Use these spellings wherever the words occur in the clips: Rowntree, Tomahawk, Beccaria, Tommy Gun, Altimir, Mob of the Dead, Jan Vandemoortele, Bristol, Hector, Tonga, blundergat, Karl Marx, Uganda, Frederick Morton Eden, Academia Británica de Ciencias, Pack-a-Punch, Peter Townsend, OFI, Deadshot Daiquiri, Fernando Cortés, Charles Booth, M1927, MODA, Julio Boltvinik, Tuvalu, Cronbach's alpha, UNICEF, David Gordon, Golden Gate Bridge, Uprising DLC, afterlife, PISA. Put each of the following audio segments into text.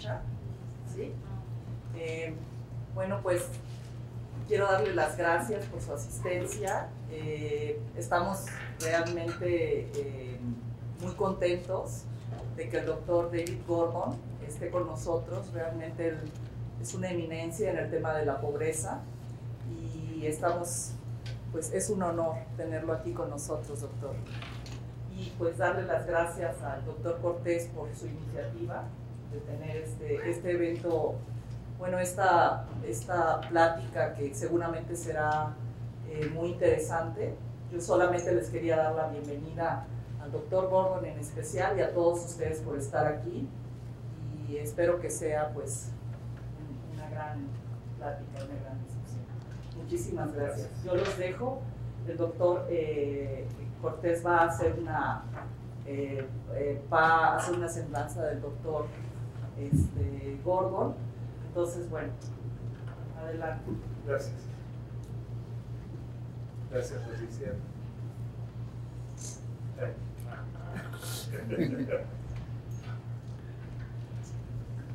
escucha, ¿sí? Bueno, pues quiero darle las gracias por su asistencia. Estamos realmente muy contentos de que el doctor David Gordon esté con nosotros. Realmente él es una eminencia en el tema de la pobreza y estamos, pues es un honor tenerlo aquí con nosotros, doctor. Y pues darle las gracias al doctor Cortés por su iniciativa de tener este evento, bueno, esta plática que seguramente será muy interesante. Yo solamente les quería dar la bienvenida al doctor Gordon en especial y a todos ustedes por estar aquí, y espero que sea pues una gran plática, una gran discusión. Muchísimas gracias. Yo los dejo. El doctor Cortés va a hacer una semblanza del doctor Gordon. Entonces, bueno, adelante. Gracias. Gracias, Patricia.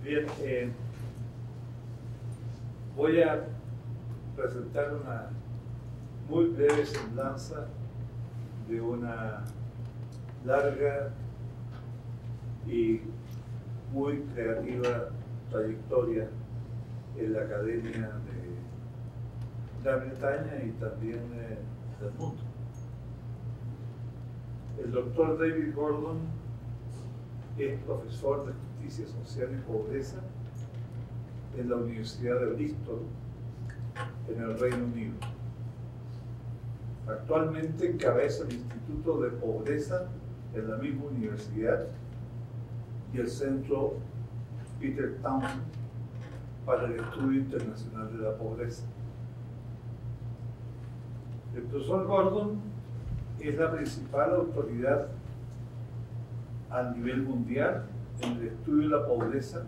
Bien, voy a presentar una muy breve semblanza de una larga y muy creativa trayectoria en la Academia de Gran Bretaña y también del mundo. El doctor David Gordon es profesor de Justicia Social y Pobreza en la Universidad de Bristol, en el Reino Unido. Actualmente encabeza el Instituto de Pobreza en la misma universidad y el Centro Peter Townsend para el Estudio Internacional de la Pobreza. El profesor Gordon es la principal autoridad a nivel mundial en el estudio de la pobreza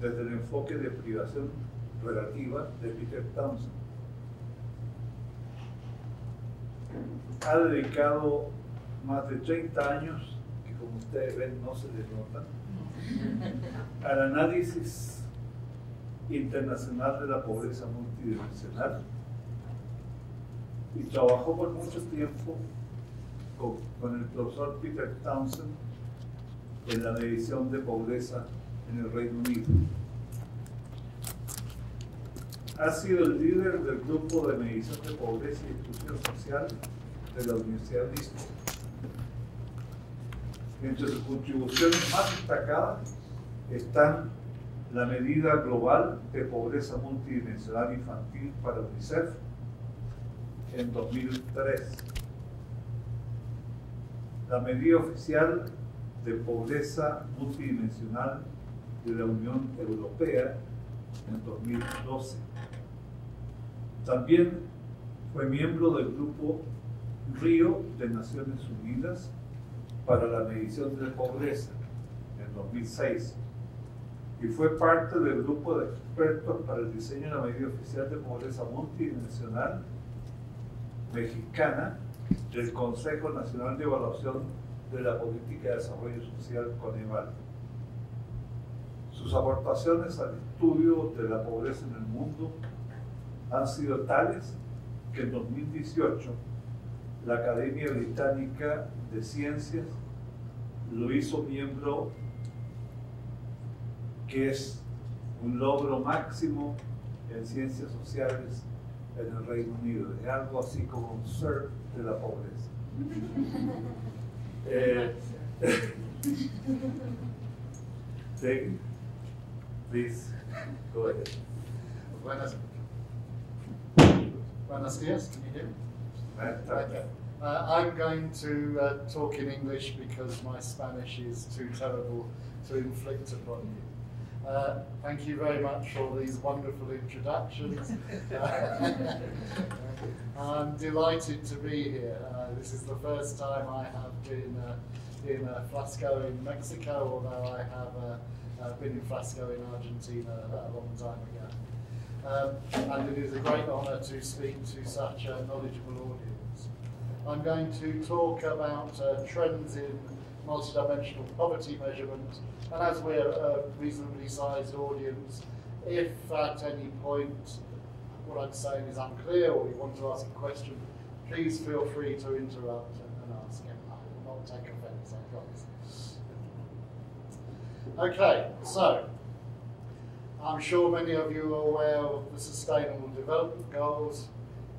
desde el enfoque de privación relativa de Peter Townsend. Ha dedicado más de 30 años, que como ustedes ven no se les nota, al análisis internacional de la pobreza multidimensional, y trabajó por mucho tiempo con el profesor Peter Townsend en la medición de pobreza en el Reino Unido. Ha sido el líder del grupo de medición de pobreza y exclusión social de la Universidad de Bristol. Entre sus contribuciones más destacadas están la medida global de pobreza multidimensional infantil para UNICEF en 2003, la medida oficial de pobreza multidimensional de la Unión Europea en 2012. También fue miembro del Grupo Río de Naciones Unidas para la medición de pobreza en 2006 y fue parte del Grupo de Expertos para el Diseño de la Medida Oficial de Pobreza Multidimensional Mexicana del Consejo Nacional de Evaluación de la Política de Desarrollo Social, CONEVAL. Sus aportaciones al estudio de la pobreza en el mundo han sido tales que en 2018 la Academia Británica de Ciencias lo hizo miembro, que es un logro máximo en ciencias sociales en el Reino Unido. Es algo así como un CERN de la pobreza. Please, go ahead. Buenos dias, can you hear me? Okay. I'm going to talk in English because my Spanish is too terrible to inflict upon you. Thank you very much for these wonderful introductions. I'm delighted to be here. This is the first time I have been in FLACSO in Mexico, although I have been in FLACSO in Argentina a long time ago. And it is a great honour to speak to such a knowledgeable audience. I'm going to talk about trends in multidimensional poverty measurement, and as we're a reasonably sized audience, if at any point what I'm saying is unclear or you want to ask a question, please feel free to interrupt and ask it. I will not take offense, I promise. Okay, so I'm sure many of you are aware of the Sustainable Development Goals.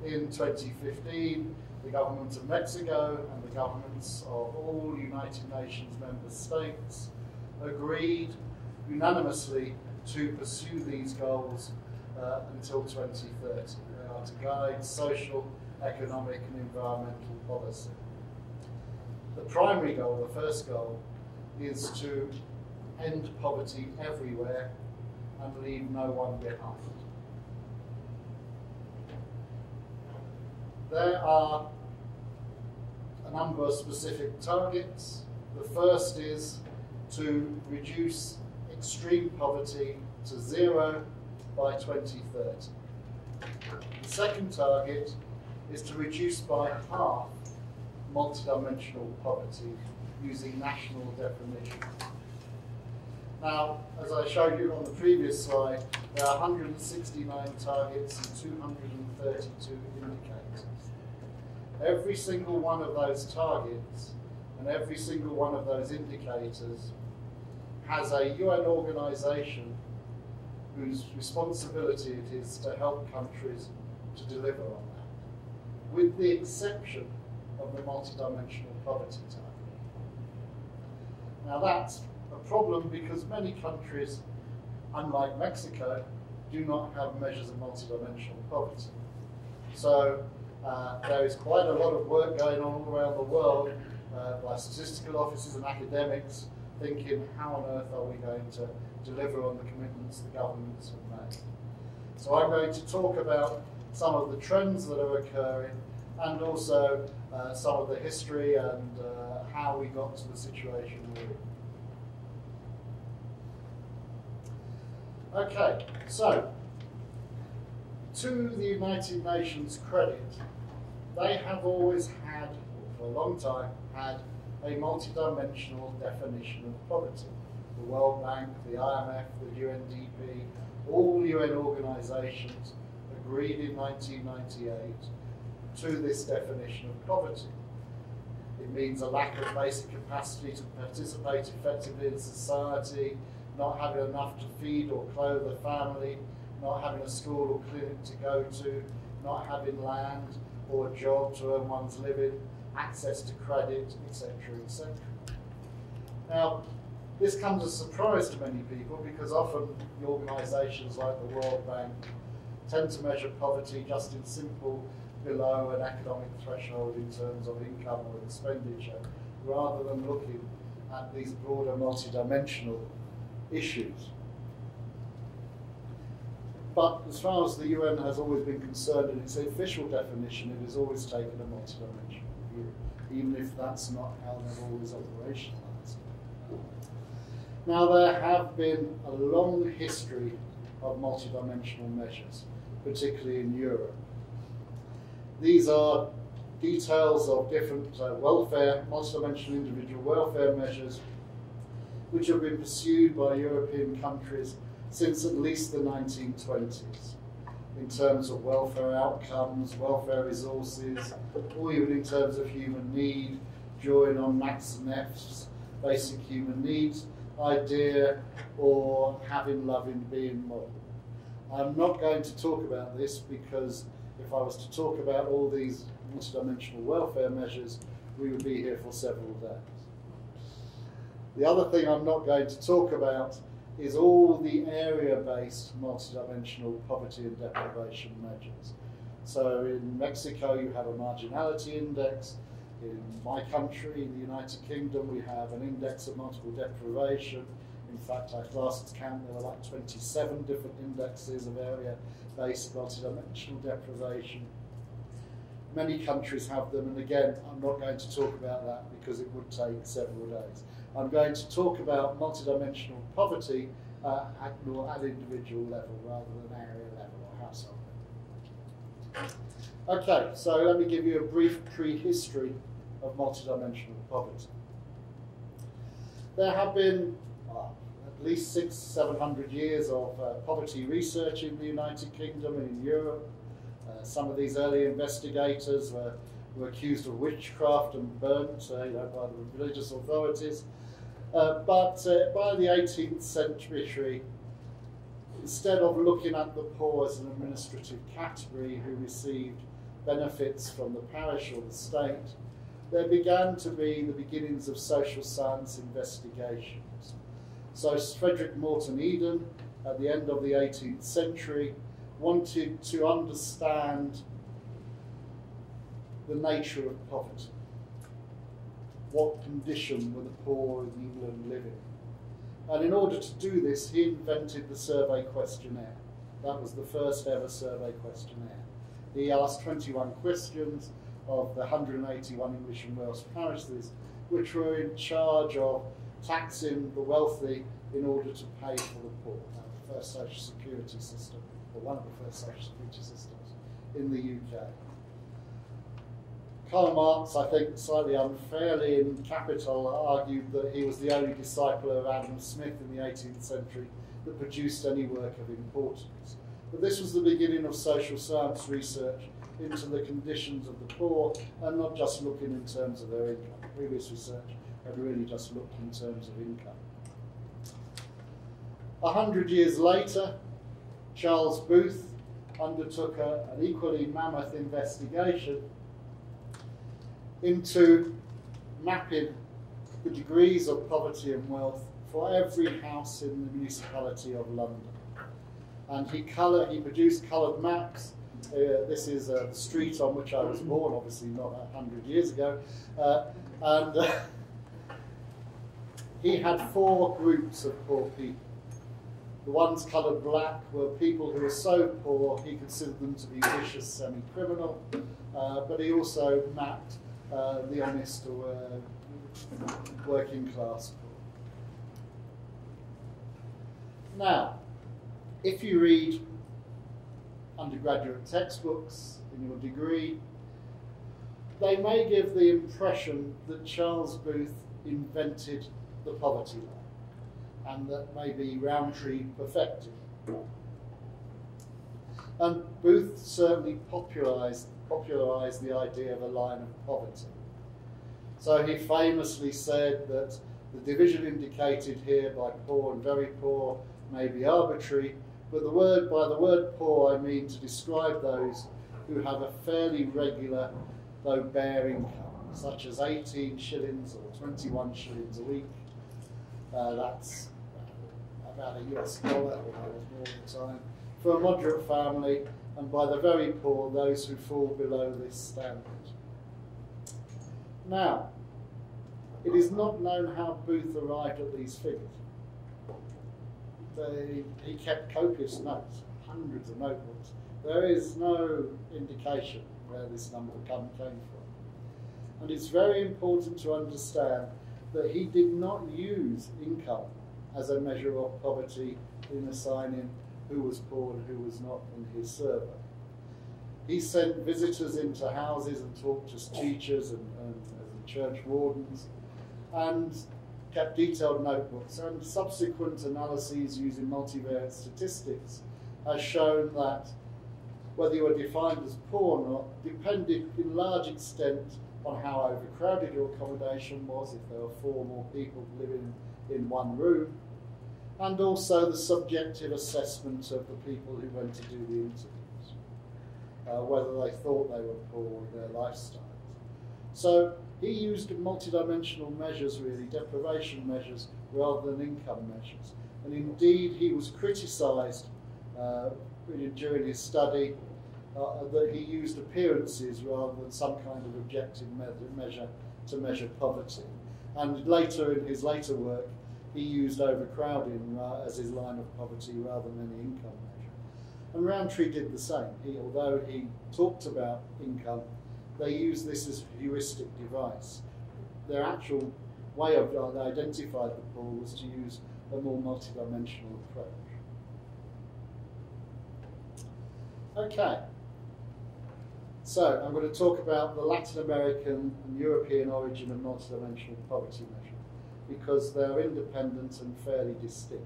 In 2015, the government of Mexico and the governments of all United Nations member states agreed unanimously to pursue these goals until 2030. They are to guide social, economic and environmental policy. The primary goal, the first goal, is to end poverty everywhere and leave no one behind. There are a number of specific targets. The first is to reduce extreme poverty to zero by 2030. The second target is to reduce by half multidimensional poverty using national definitions. Now, as I showed you on the previous slide, there are 169 targets and 232 indicators. Every single one of those targets and every single one of those indicators has a UN organization whose responsibility it is to help countries to deliver on that, with the exception of the multidimensional poverty target. Now that's a problem because many countries, unlike Mexico, do not have measures of multidimensional poverty. So there is quite a lot of work going on all around the world by statistical offices and academics thinking, how on earth are we going to deliver on the commitments the governments have made? So I'm going to talk about some of the trends that are occurring and also some of the history and how we got to the situation we're in. Okay, so to the United Nations credit, they have always had, for a long time, had a multidimensional definition of poverty. The World Bank, the IMF, the UNDP, all UN organisations agreed in 1998 to this definition of poverty. It means a lack of basic capacity to participate effectively in society, not having enough to feed or clothe a family, not having a school or clinic to go to, not having land or a job to earn one's living, access to credit, etc., etc. Now, this comes as a surprise to many people because often the organisations like the World Bank tend to measure poverty just in simple below an economic threshold in terms of income or expenditure, rather than looking at these broader multidimensional issues. But as far as the UN has always been concerned in its official definition, it has always taken a multidimensional view, even if that's not how they've always operationalized. Now, there have been a long history of multidimensional measures, particularly in Europe. These are details of different welfare, multidimensional individual welfare measures, which have been pursued by European countries since at least the 1920s, in terms of welfare outcomes, welfare resources, or even in terms of human need, drawing on Max Neff's basic human needs idea or having, loving, being model. I'm not going to talk about this because if I was to talk about all these multidimensional welfare measures, we would be here for several days. The other thing I'm not going to talk about is all the area-based multidimensional poverty and deprivation measures. So in Mexico, you have a marginality index. In my country, in the United Kingdom, we have an index of multiple deprivation. In fact, I last count there were like 27 different indexes of area-based multidimensional deprivation. Many countries have them, and again, I'm not going to talk about that because it would take several days. I'm going to talk about multidimensional poverty at individual level rather than area level or household level. Okay, so let me give you a brief prehistory of multidimensional poverty. there have been at least 600-700 years of poverty research in the United Kingdom and in Europe. Some of these early investigators were accused of witchcraft and burnt by the religious authorities. But by the 18th century, instead of looking at the poor as an administrative category who received benefits from the parish or the state, there began to be the beginnings of social science investigations. So Frederick Morton Eden, at the end of the 18th century, wanted to understand the nature of poverty. What condition were the poor in England living? And in order to do this, he invented the survey questionnaire. That was the first ever survey questionnaire. He asked 21 questions of the 181 English and Welsh parishes, which were in charge of taxing the wealthy in order to pay for the poor. That was the first social security system, or one of the first social security systems in the UK. Karl Marx, I think, slightly unfairly in Capital, argued that he was the only disciple of Adam Smith in the 18th century that produced any work of importance. But this was the beginning of social science research into the conditions of the poor, and not just looking in terms of their income. Previous research had really just looked in terms of income. 100 years later, Charles Booth undertook an equally mammoth investigation into mapping the degrees of poverty and wealth for every house in the municipality of London. And he produced coloured maps. This is the street on which I was born, obviously not 100 years ago. And he had four groups of poor people. The ones coloured black were people who were so poor he considered them to be vicious semi-criminal, but he also mapped the honest or working class poor. Now, if you read undergraduate textbooks in your degree, they may give the impression that Charles Booth invented the poverty line and that maybe Rowntree perfected it. And Booth certainly popularised the idea of a line of poverty. So he famously said that the division indicated here by poor and very poor may be arbitrary, but by the word poor I mean to describe those who have a fairly regular, though bare income, such as 18 shillings or 21 shillings a week. That's about a US dollar, or more at the time, for a moderate family, and by the very poor, those who fall below this standard. Now, it is not known how Booth arrived at these figures. He kept copious notes, hundreds of notebooks. There is no indication where this number came from. And it's very important to understand that he did not use income as a measure of poverty in assigning who was poor and who was not in his survey. He sent visitors into houses and talked as teachers and church wardens, and kept detailed notebooks, and subsequent analyses using multivariate statistics has shown that whether you were defined as poor or not depended in large extent on how overcrowded your accommodation was, if there were four more people living in one room, and also the subjective assessment of the people who went to do the interviews, whether they thought they were poor in their lifestyles. So he used multidimensional measures, really, deprivation measures, rather than income measures. And indeed, he was criticised during his study that he used appearances rather than some kind of objective measure to measure poverty. And later, in his later work, he used overcrowding as his line of poverty rather than any income measure. And Rowntree did the same. Although he talked about income, they used this as a heuristic device. Their actual way of identifying the poor was to use a more multidimensional approach. Okay, so I'm going to talk about the Latin American and European origin of multidimensional poverty measure. because they're independent and fairly distinct.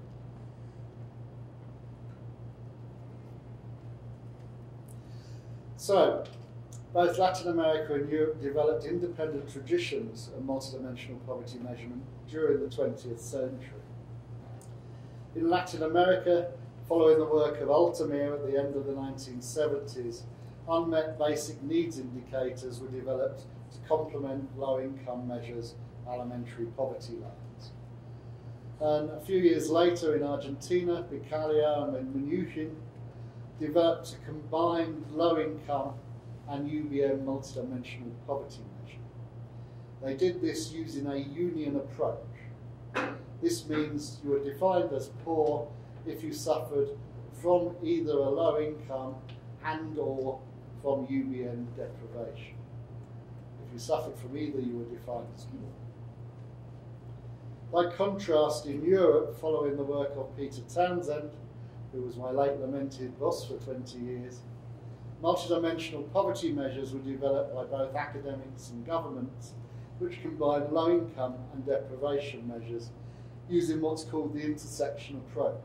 So, both Latin America and Europe developed independent traditions of multidimensional poverty measurement during the 20th century. In Latin America, following the work of Altimir at the end of the 1970s, unmet basic needs indicators were developed to complement low-income measures, alimentary poverty lines. And a few years later in Argentina, Beccaria and Mnuchin developed a combined low-income and UBN multidimensional poverty measure. They did this using a union approach. This means you were defined as poor if you suffered from either a low income and or from UBN deprivation. If you suffered from either, you were defined as poor. By contrast, in Europe, following the work of Peter Townsend, who was my late lamented boss for 20 years, multidimensional poverty measures were developed by both academics and governments, which combine low income and deprivation measures using what's called the intersection approach,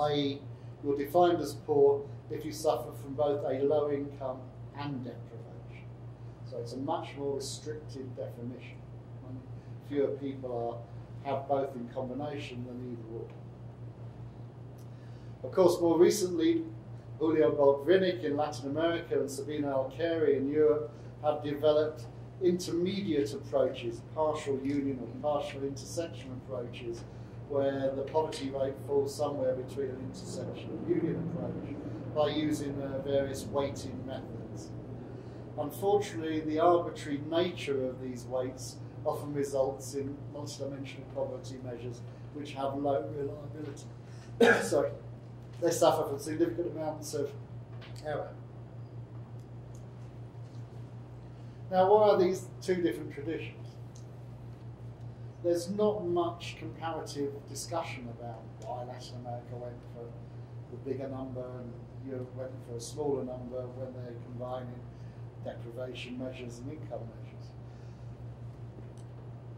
i.e. you're defined as poor if you suffer from both a low income and deprivation. So it's a much more restricted definition. Fewer people have both in combination than either or. Of course, more recently, Julio Boltvinik in Latin America and Sabina Alcari in Europe have developed intermediate approaches, partial union or partial intersection approaches, where the poverty rate falls somewhere between an intersection and union approach by using various weighting methods. Unfortunately, the arbitrary nature of these weights often results in multidimensional poverty measures which have low reliability. Sorry. They suffer from significant amounts of error. Now, what are these two different traditions? There's not much comparative discussion about why Latin America went for the bigger number and Europe went for a smaller number when they're combining deprivation measures and income measures.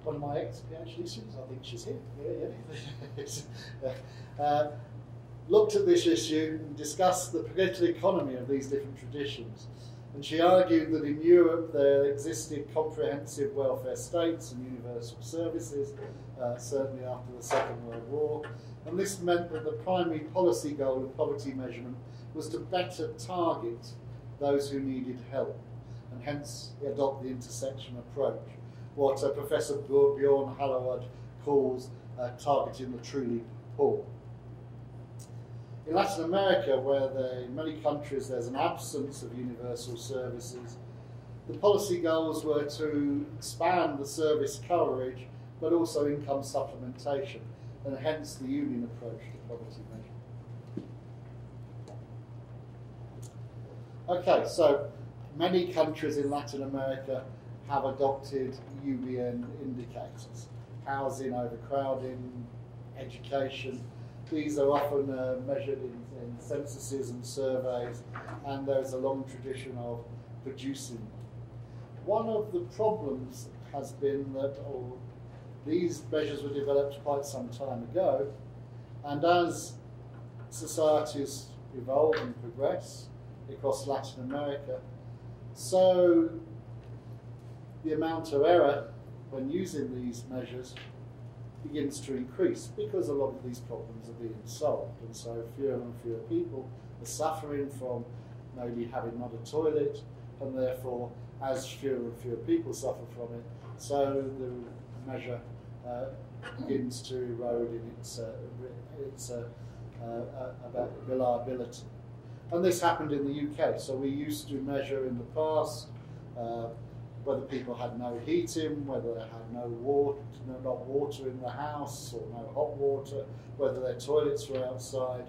One of my ex-PhD students, I think she's here, yeah. Looked at this issue and discussed the political economy of these different traditions. And she argued that in Europe there existed comprehensive welfare states and universal services, certainly after the Second World War. And this meant that the primary policy goal of poverty measurement was to better target those who needed help, and hence adopt the intersection approach, what Professor Bjorn Halloward calls targeting the truly poor. In Latin America, where in many countries there's an absence of universal services, the policy goals were to expand the service coverage, but also income supplementation, and hence the union approach to poverty measurement. Okay, so many countries in Latin America have adopted UBN indicators: housing, overcrowding, education. These are often measured in censuses and surveys, and there's a long tradition of producing them. One of the problems has been that these measures were developed quite some time ago, and as societies evolve and progress across Latin America, so the amount of error when using these measures begins to increase, because a lot of these problems are being solved, and so fewer and fewer people are suffering from maybe having not a toilet, and therefore as fewer and fewer people suffer from it, so the measure begins to erode in its reliability. And this happened in the UK, so we used to measure in the past whether people had no heating, whether they had not water in the house or no hot water, whether their toilets were outside.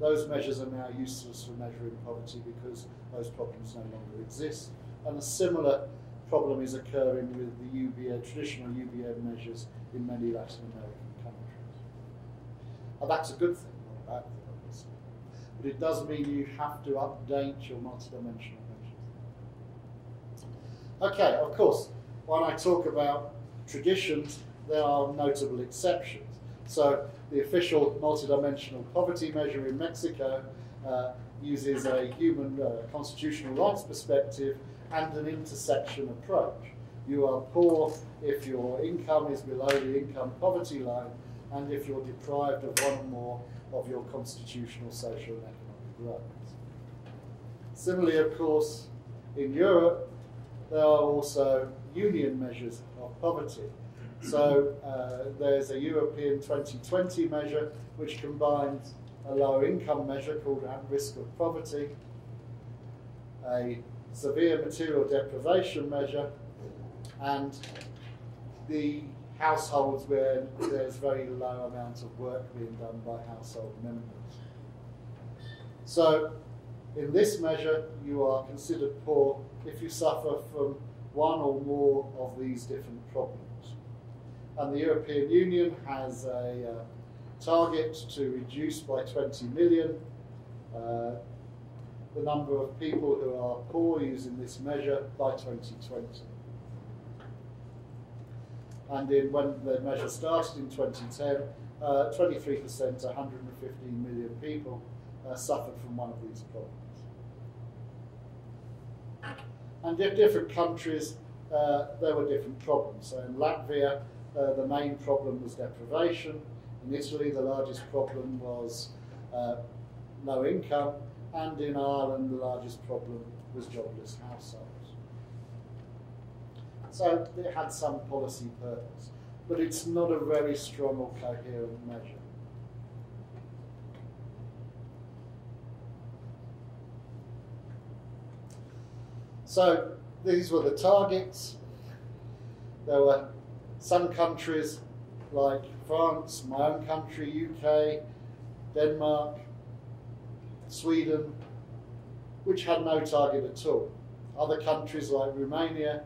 Those measures are now useless for measuring poverty because those problems no longer exist. And a similar problem is occurring with the traditional UBN measures in many Latin American countries. And that's a good thing, not a bad thing, obviously. But it does mean you have to update your multidimensional. Okay, of course, when I talk about traditions, there are notable exceptions. So the official multidimensional poverty measure in Mexico uses a human constitutional rights perspective and an intersection approach. You are poor if your income is below the income poverty line and if you're deprived of one or more of your constitutional, social and economic rights. Similarly, of course, in Europe, there are also union measures of poverty. So there's a European 2020 measure which combines a low income measure called at risk of poverty, a severe material deprivation measure, and the households where there's very low amounts of work being done by household members. So in this measure, you are considered poor if you suffer from one or more of these different problems. And the European Union has a target to reduce by 20 million the number of people who are poor using this measure by 2020. And when the measure started in 2010, 23% 115 million people suffered from one of these problems. And in different countries, there were different problems. So in Latvia, the main problem was deprivation. In Italy, the largest problem was low income. And in Ireland, the largest problem was jobless households. So it had some policy purpose, but it's not a very strong or coherent measure. So these were the targets. There were some countries like France, my own country, UK, Denmark, Sweden, which had no target at all. Other countries like Romania,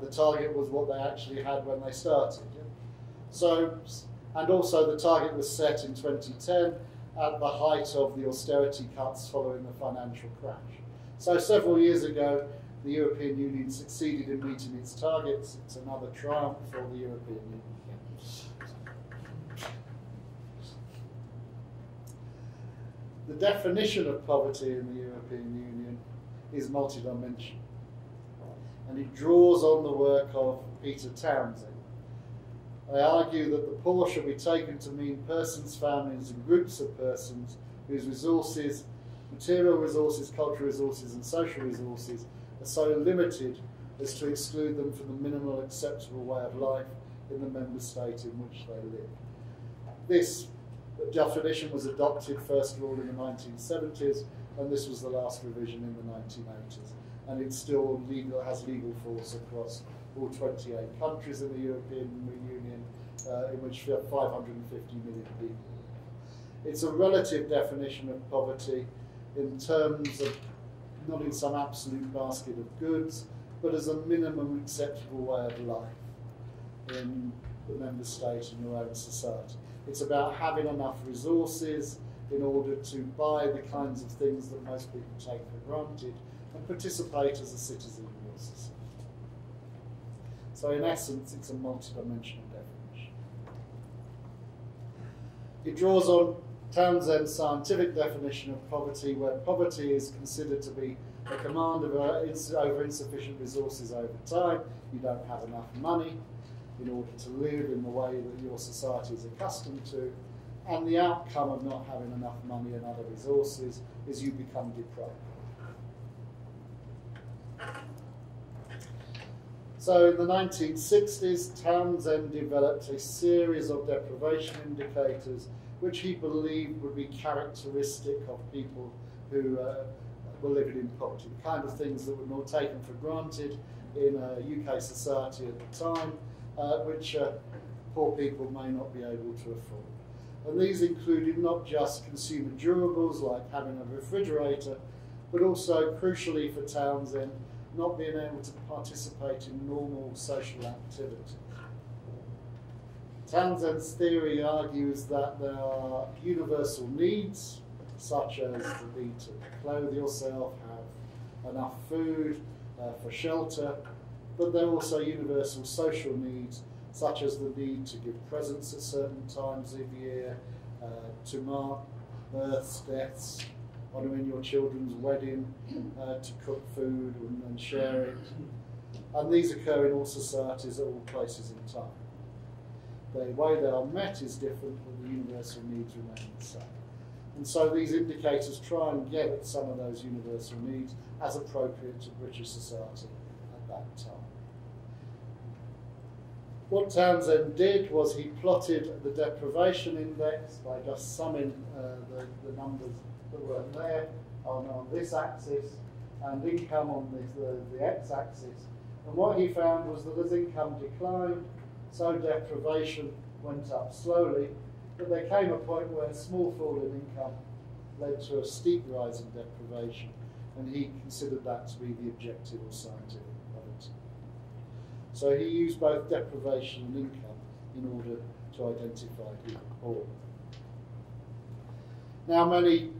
the target was what they actually had when they started. So, and also the target was set in 2010 at the height of the austerity cuts following the financial crash. So several years ago, the European Union succeeded in meeting its targets. It's another triumph for the European Union. The definition of poverty in the European Union is multidimensional, and it draws on the work of Peter Townsend. They argue that the poor should be taken to mean persons, families and groups of persons whose resources, material resources, cultural resources and social resources are so limited as to exclude them from the minimal acceptable way of life in the member state in which they live. This definition was adopted first of all in the 1970s, and this was the last revision in the 1980s. And it still has legal force across all 28 countries in the European Union, in which 550 million people live. It's a relative definition of poverty in terms of, not in some absolute basket of goods, but as a minimum acceptable way of life in the member state and your own society. It's about having enough resources in order to buy the kinds of things that most people take for granted and participate as a citizen in your society. So in essence, it's a multidimensional definition. It draws on Townsend's scientific definition of poverty, where poverty is considered to be a command over insufficient resources over time. You don't have enough money in order to live in the way that your society is accustomed to, and the outcome of not having enough money and other resources is you become deprived. So in the 1960s, Townsend developed a series of deprivation indicators which he believed would be characteristic of people who were living in poverty, the kind of things that were not taken for granted in UK society at the time, which poor people may not be able to afford. And these included not just consumer durables like having a refrigerator, but also, crucially for Townsend, not being able to participate in normal social activities. Townsend's theory argues that there are universal needs, such as the need to clothe yourself, have enough food, for shelter, but there are also universal social needs, such as the need to give presents at certain times of year, to mark births, deaths, honouring your children's wedding, to cook food and share it. And these occur in all societies at all places in time. The way they are met is different, but the universal needs remain the same. And so these indicators try and get at some of those universal needs as appropriate to British society at that time. What Townsend did was he plotted the deprivation index by just summing the numbers that were there on this axis, and income on the x-axis. And what he found was that as income declined, so deprivation went up slowly, but there came a point where a small fall in income led to a steep rise in deprivation, and he considered that to be the objective or scientific point. So he used both deprivation and income in order to identify who were poor. Now, many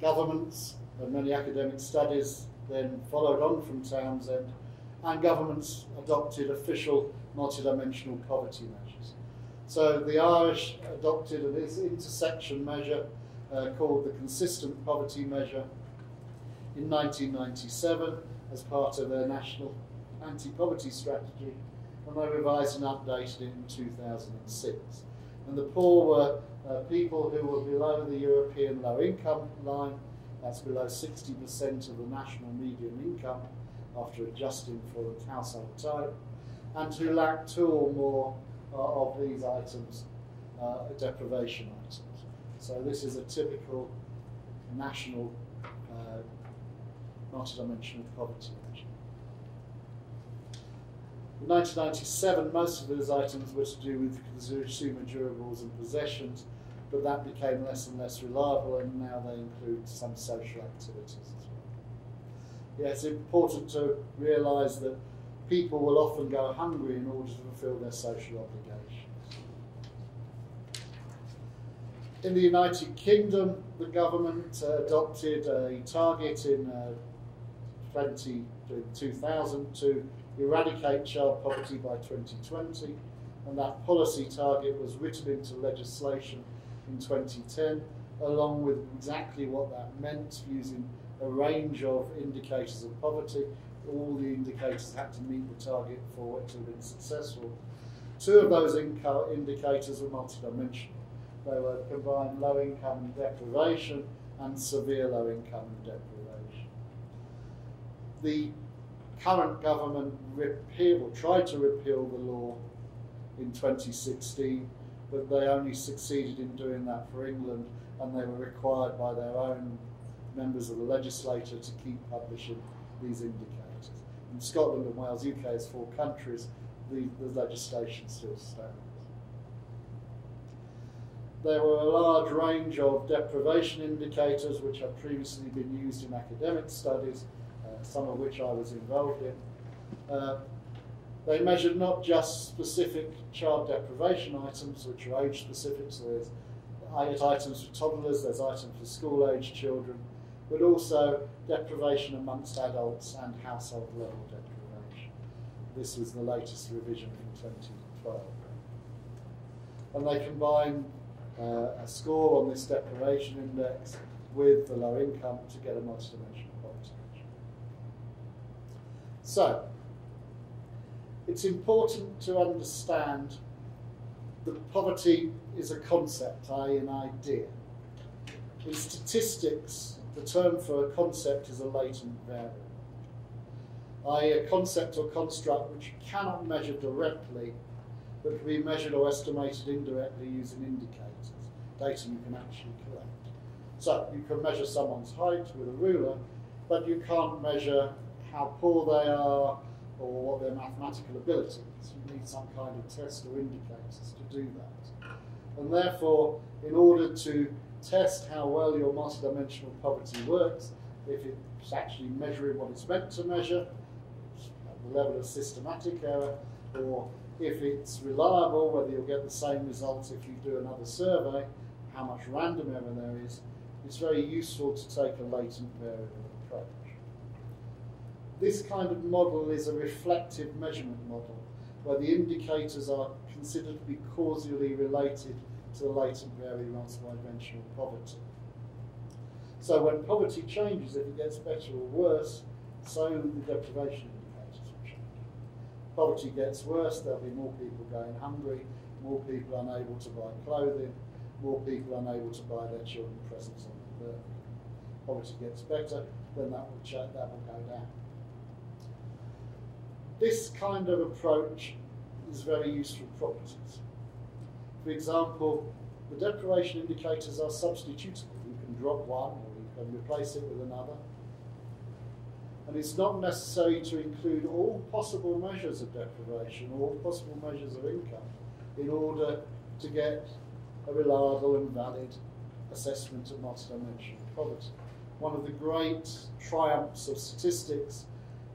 governments and many academic studies then followed on from Townsend, and governments adopted official multidimensional poverty measures. So the Irish adopted an intersection measure called the Consistent Poverty Measure in 1997 as part of their national anti-poverty strategy, and they revised and updated it in 2006. And the poor were people who were below the European low income line, that's below 60% of the national median income after adjusting for the household type, and who lacked two or more of these items, deprivation items. So this is a typical national multidimensional poverty measure. In 1997, most of those items were to do with consumer durables and possessions, but that became less and less reliable, and now they include some social activities as well. Yeah, it's important to realise that people will often go hungry in order to fulfil their social obligations. In the United Kingdom, the government adopted a target in 2000 to eradicate child poverty by 2020, and that policy target was written into legislation in 2010, along with exactly what that meant, using a range of indicators of poverty. All the indicators had to meet the target for it to have been successful. Two of those indicators were multidimensional. They were combined low income and deprivation, and severe low income and deprivation. The current government tried to repeal the law in 2016, but they only succeeded in doing that for England, and they were required by their own members of the legislature to keep publishing these indicators. In Scotland and Wales, UK is 4 countries, the legislation still stands. There were a large range of deprivation indicators which had previously been used in academic studies, some of which I was involved in. They measured not just specific child deprivation items, which are age specific, so there's items for toddlers, there's items for school age children, but also deprivation amongst adults and household level deprivation. This was the latest revision in 2012. And they combined a score on this deprivation index with the low income to get a multidimensional poverty measure. So, it's important to understand that poverty is a concept, i.e. an idea. In statistics, the term for a concept is a latent variable, i.e. a concept or construct which you cannot measure directly, but can be measured or estimated indirectly using indicators, data you can actually collect. So you can measure someone's height with a ruler, but you can't measure how poor they are or what their mathematical ability is. You need some kind of test or indicators to do that. And therefore, in order to test how well your multidimensional poverty works, if it's actually measuring what it's meant to measure at the level of systematic error, or if it's reliable, whether you'll get the same results if you do another survey, how much random error there is, it's very useful to take a latent variable approach. This kind of model is a reflective measurement model, where the indicators are considered to be causally related to the latent variance of eventual poverty. So when poverty changes, if it gets better or worse, so the deprivation indicators will change. Poverty gets worse, there'll be more people going hungry, more people unable to buy clothing, more people unable to buy their children presents on their birthday. Poverty gets better, then that will go down. This kind of approach is very useful properties. For example, the deprivation indicators are substitutable. You can drop one or you can replace it with another. And it's not necessary to include all possible measures of deprivation or all possible measures of income in order to get a reliable and valid assessment of multidimensional poverty. One of the great triumphs of statistics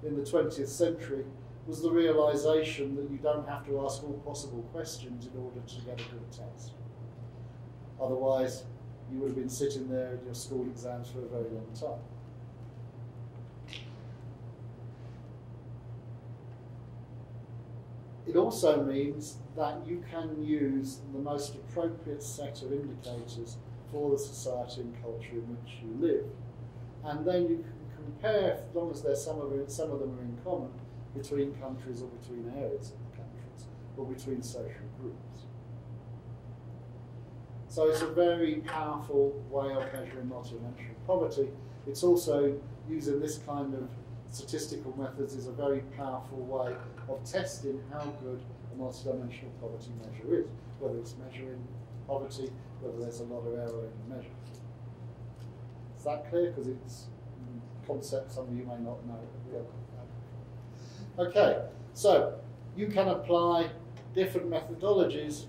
in the 20th century was the realization that you don't have to ask all possible questions in order to get a good test. Otherwise, you would have been sitting there in your school exams for a very long time. It also means that you can use the most appropriate set of indicators for the society and culture in which you live. And then you can compare, as long as there's some of them are in common, between countries or between areas of the countries or between social groups. So it's a very powerful way of measuring multidimensional poverty. It's also, using this kind of statistical methods, is a very powerful way of testing how good a multidimensional poverty measure is, whether it's measuring poverty, whether there's a lot of error in the measure. Is that clear? Because it's a concept some of you may not know. Okay, so you can apply different methodologies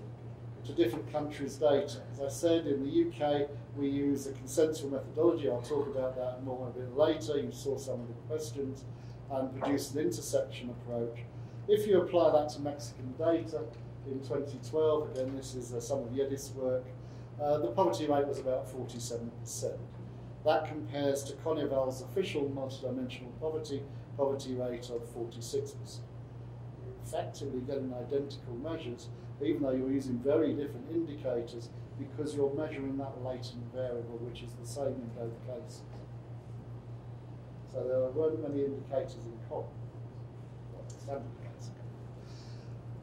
to different countries' data. As I said, in the UK, we use a consensual methodology. I'll talk about that more a bit later. You saw some of the questions, and produce an intersection approach. If you apply that to Mexican data in 2012, again, this is some of Yedis' work, the poverty rate was about 47%. That compares to CONEVAL's official multidimensional poverty rate of 46%. You're effectively getting identical measures, even though you're using very different indicators, because you're measuring that latent variable, which is the same in both cases. So there weren't many indicators in common.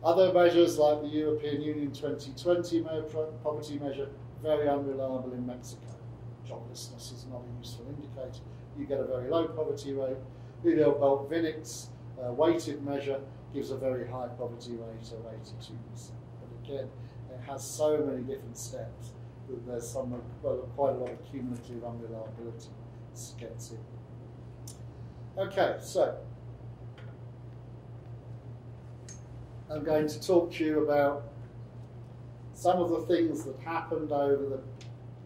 Other measures, like the European Union 2020 poverty measure, very unreliable in Mexico. Joblessness is not a useful indicator. You get a very low poverty rate. Julio Boltvinik's weighted measure gives a very high poverty rate of 82%. But again, it has so many different steps that there's quite a lot of cumulative unreliability that gets in. Okay, so I'm going to talk to you about some of the things that happened over the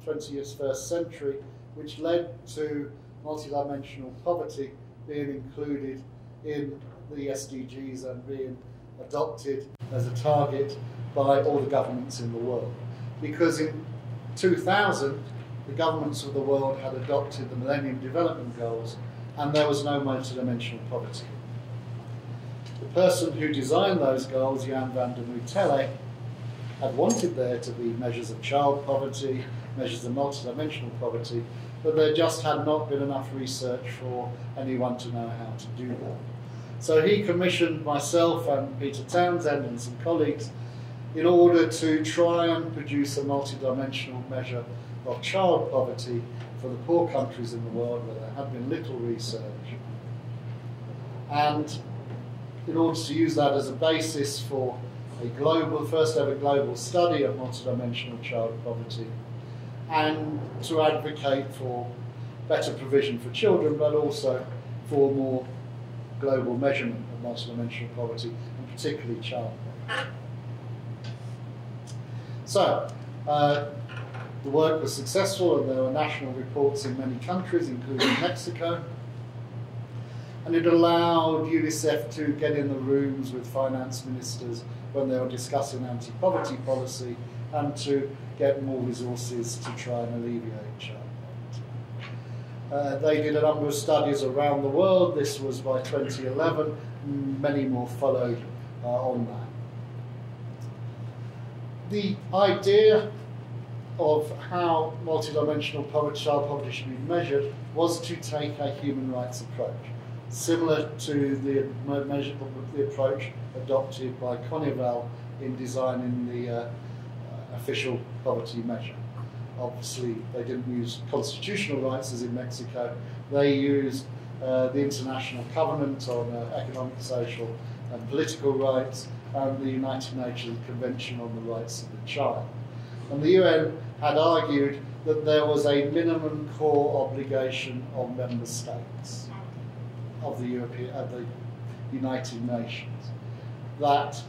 21st century which led to multidimensional poverty being included in the SDGs and being adopted as a target by all the governments in the world. Because in 2000, the governments of the world had adopted the Millennium Development Goals and there was no multidimensional poverty. The person who designed those goals, Jan Vandemoortele, had wanted there to be measures of child poverty, measures of multidimensional poverty, but there just had not been enough research for anyone to know how to do that. So he commissioned myself and Peter Townsend and some colleagues in order to try and produce a multidimensional measure of child poverty for the poor countries in the world where there had been little research. And in order to use that as a basis for a global, first ever global study of multidimensional child poverty, and to advocate for better provision for children, but also for more global measurement of multidimensional poverty, and particularly child poverty. So, the work was successful, and there were national reports in many countries, including Mexico, and it allowed UNICEF to get in the rooms with finance ministers when they were discussing anti-poverty policy, and to get more resources to try and alleviate child poverty. They did a number of studies around the world. This was by 2011. Many more followed on that. The idea of how multidimensional child poverty should be measured was to take a human rights approach, similar to the approach adopted by CONEVAL in designing the official poverty measure. Obviously, they didn't use constitutional rights as in Mexico. They used the International Covenant on Economic, Social and Political Rights and the United Nations Convention on the Rights of the Child. And the UN had argued that there was a minimum core obligation on member states of the United Nations. That,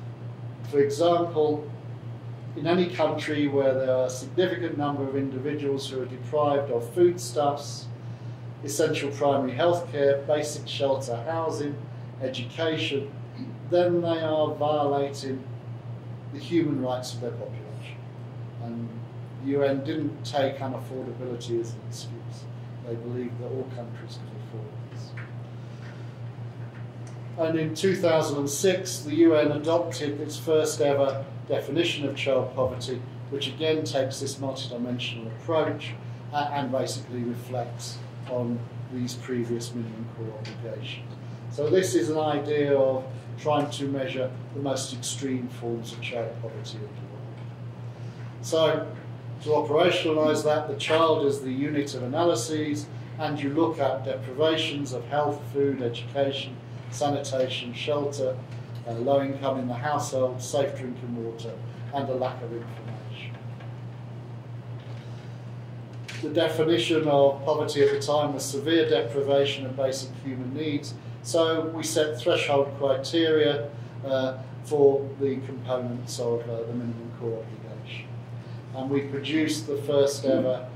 for example, in any country where there are a significant number of individuals who are deprived of foodstuffs, essential primary health care, basic shelter, housing, education, then they are violating the human rights of their population. And the UN didn't take unaffordability as an excuse. They believed that all countries could afford this. And in 2006, the UN adopted its first ever definition of child poverty, which again takes this multidimensional approach and basically reflects on these previous minimum core obligations. So this is an idea of trying to measure the most extreme forms of child poverty in the world. So to operationalise that, the child is the unit of analyses, and you look at deprivations of health, food, education, sanitation, shelter, low income in the household, safe drinking water, and a lack of information. The definition of poverty at the time was severe deprivation of basic human needs, so we set threshold criteria for the components of the minimum core obligation. And we produced the first ever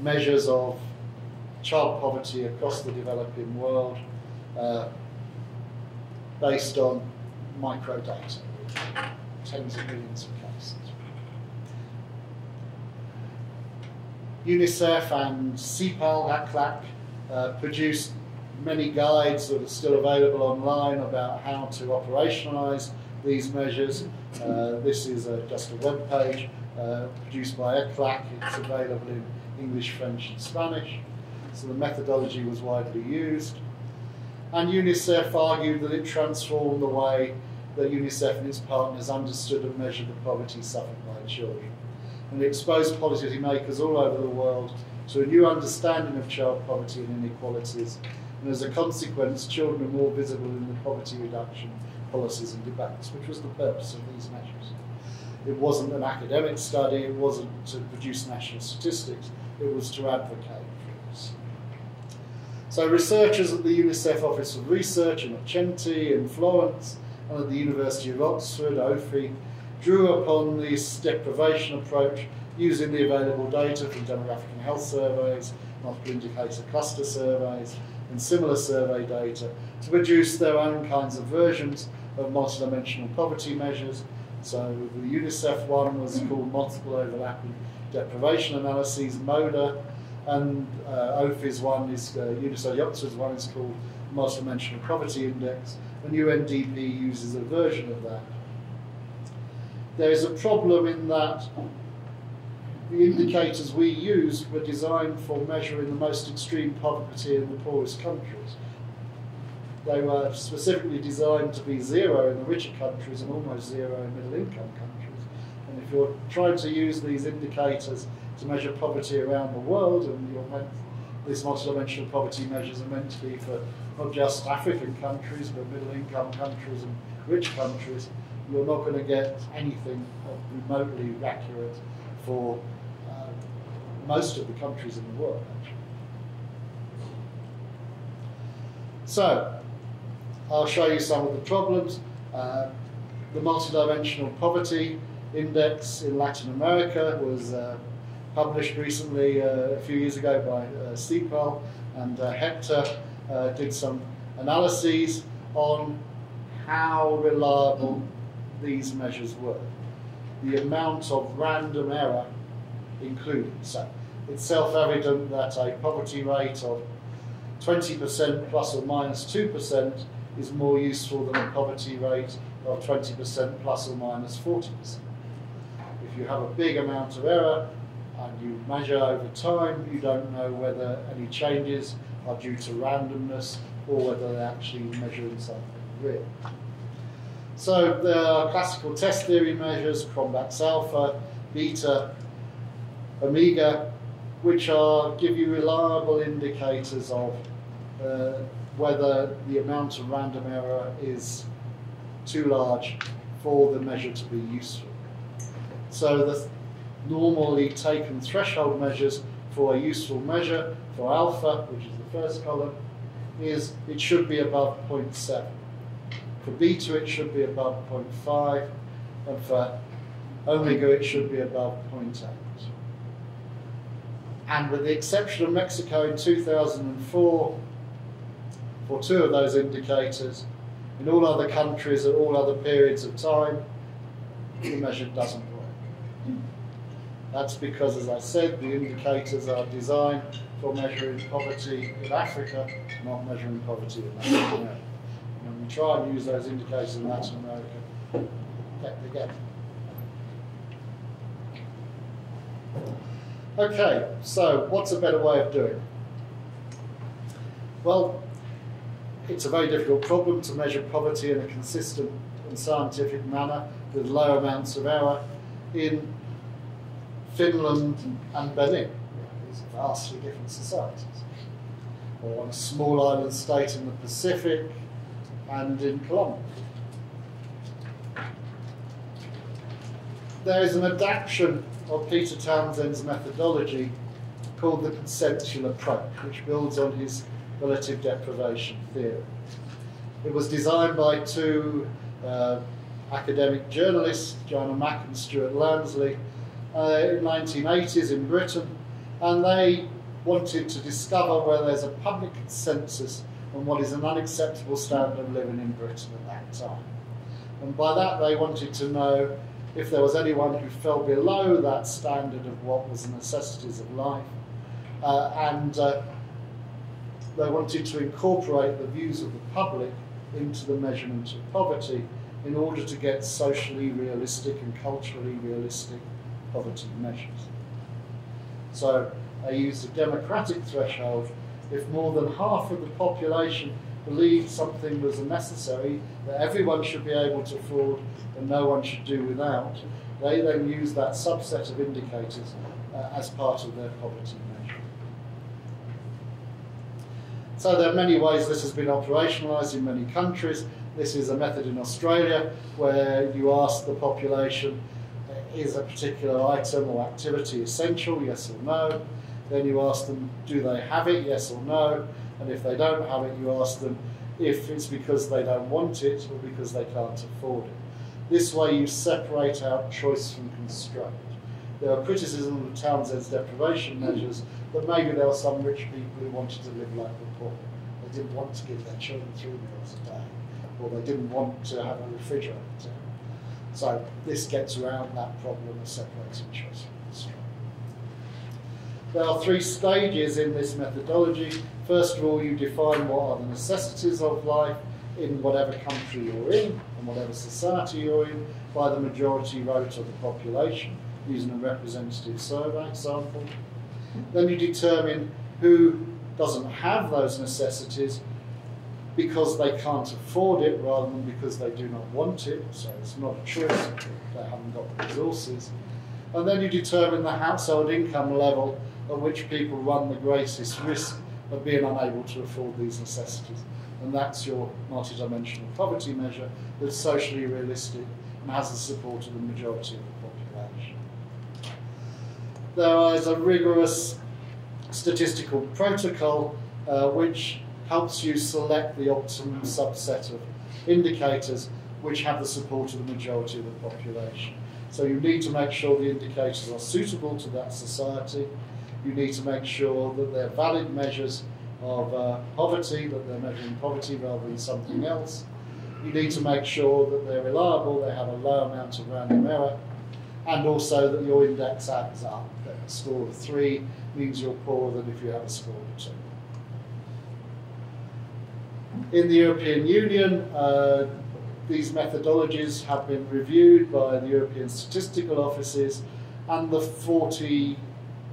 measures of child poverty across the developing world, based on microdata, tens of millions of cases. UNICEF and CEPAL, ECLAC, produced many guides that are still available online about how to operationalise these measures. This is just a web page produced by ECLAC. It's available in English, French and Spanish. So the methodology was widely used. And UNICEF argued that it transformed the way that UNICEF and its partners understood and measured the poverty suffered by children. And it exposed policymakers all over the world to a new understanding of child poverty and inequalities. And as a consequence, children are more visible in the poverty reduction policies and debates, which was the purpose of these measures. It wasn't an academic study, it wasn't to produce national statistics, it was to advocate. So researchers at the UNICEF Office of Research in Ocenti, in Florence, and at the University of Oxford, OFI, drew upon this deprivation approach using the available data from demographic and health surveys, multiple indicator cluster surveys, and similar survey data to produce their own kinds of versions of multidimensional poverty measures. So the UNICEF one was called Multiple Overlapping Deprivation Analyses, MODA, and OFI's one is, UNICEF Oxford's one is called Multidimensional Poverty Index, and UNDP uses a version of that. There is a problem in that the indicators we used were designed for measuring the most extreme poverty in the poorest countries. They were specifically designed to be zero in the richer countries and almost zero in middle-income countries. And if you're trying to use these indicators to measure poverty around the world, and you're meant, these multidimensional poverty measures are meant to be for not just African countries, but middle-income countries and rich countries, you're not going to get anything remotely accurate for most of the countries in the world, actually. So, I'll show you some of the problems. The multidimensional poverty index in Latin America was published recently, a few years ago, by CEPAL, and Hector did some analyses on how reliable these measures were. The amount of random error included. So it's self-evident that a poverty rate of 20% plus or minus 2% is more useful than a poverty rate of 20% plus or minus 40%. If you have a big amount of error and you measure over time, you don't know whether any changes are due to randomness or whether they're actually measuring something real. So there are classical test theory measures, Cronbach's alpha, beta, omega, which are give you reliable indicators of whether the amount of random error is too large for the measure to be useful. So the normally taken threshold measures for a useful measure for alpha, which is the first column, is it should be above 0.7. For beta, it should be above 0.5, and for omega, it should be above 0.8. And with the exception of Mexico in 2004, for two of those indicators, in all other countries at all other periods of time, the measure doesn't work. That's because, as I said, the indicators are designed for measuring poverty in Africa, not measuring poverty in Latin America. And when we try and use those indicators in Latin America, they get it. Okay, so what's a better way of doing it? Well, it's a very difficult problem to measure poverty in a consistent and scientific manner with low amounts of error in Finland and Benin. These are vastly different societies. Or on a small island state in the Pacific and in Colombia. There is an adaptation of Peter Townsend's methodology called the consensual approach, which builds on his relative deprivation theory. It was designed by two academic journalists, Joanna Mack and Stuart Lansley, in the 1980s in Britain, and they wanted to discover where there's a public consensus on what is an unacceptable standard of living in Britain at that time. And by that they wanted to know if there was anyone who fell below that standard of what was the necessities of life, they wanted to incorporate the views of the public into the measurement of poverty in order to get socially realistic and culturally realistic poverty measures. So they used a democratic threshold. If more than half of the population believed something was necessary, that everyone should be able to afford and no one should do without, they then used that subset of indicators as part of their poverty measure. So there are many ways this has been operationalised in many countries. This is a method in Australia where you ask the population, is a particular item or activity essential, yes or no? Then you ask them, do they have it, yes or no? And if they don't have it, you ask them if it's because they don't want it or because they can't afford it. This way you separate out choice from constraint. There are criticisms of Townsend's deprivation measures, but maybe there were some rich people who wanted to live like the poor. They didn't want to give their children 3 meals a day, or they didn't want to have a refrigerator. So this gets around that problem of separating choice from constraint. There are 3 stages in this methodology. First of all, you define what are the necessities of life in whatever country you're in, and whatever society you're in, by the majority vote of the population, using a representative survey sample. Then you determine who doesn't have those necessities because they can't afford it rather than because they do not want it, so it's not a choice, they haven't got the resources. And then you determine the household income level at which people run the greatest risk of being unable to afford these necessities. And that's your multidimensional poverty measure that's socially realistic and has the support of the majority of the population. There is a rigorous statistical protocol which helps you select the optimum subset of indicators which have the support of the majority of the population. So you need to make sure the indicators are suitable to that society. You need to make sure that they're valid measures of poverty, that they're measuring poverty rather than something else. You need to make sure that they're reliable, they have a low amount of random error, and also that your index adds up. A score of 3 means you're poorer than if you have a score of 2. In the European Union, these methodologies have been reviewed by the European statistical offices and the 40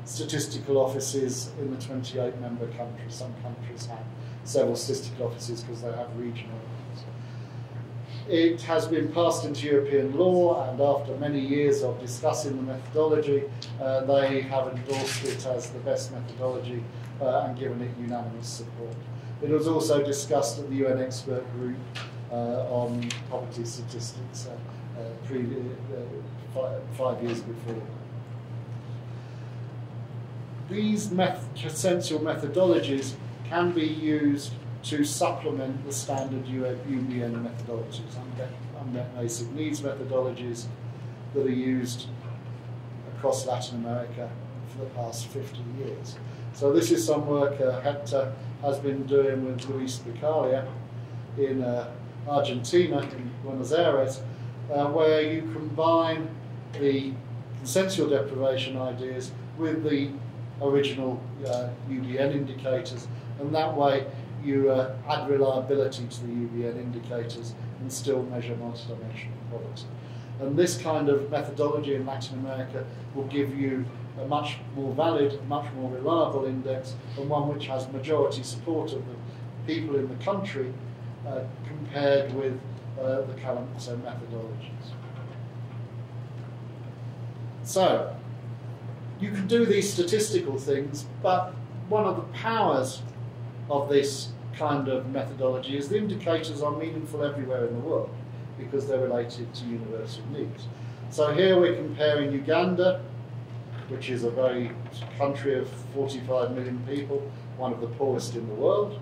statistical offices in the 28 member countries. Some countries have several statistical offices because they have regional ones. It has been passed into European law, and after many years of discussing the methodology, they have endorsed it as the best methodology and given it unanimous support. It was also discussed at the UN expert group on poverty statistics 5 years before. These consensual methodologies can be used to supplement the standard UBN methodologies, unmet basic needs methodologies that are used across Latin America for the past 50 years. So this is some work Hector has been doing with Luis Beccaria in Argentina, in Buenos Aires, where you combine the consensual deprivation ideas with the original UBN indicators, and that way you add reliability to the UBN indicators and still measure multidimensional poverty. And this kind of methodology in Latin America will give you a much more valid, much more reliable index, and one which has majority support of the people in the country compared with the current methodologies. So, you can do these statistical things, but one of the powers of this kind of methodology is the indicators are meaningful everywhere in the world because they're related to universal needs. So here we're comparing Uganda, which is a very country of 45 million people, one of the poorest in the world,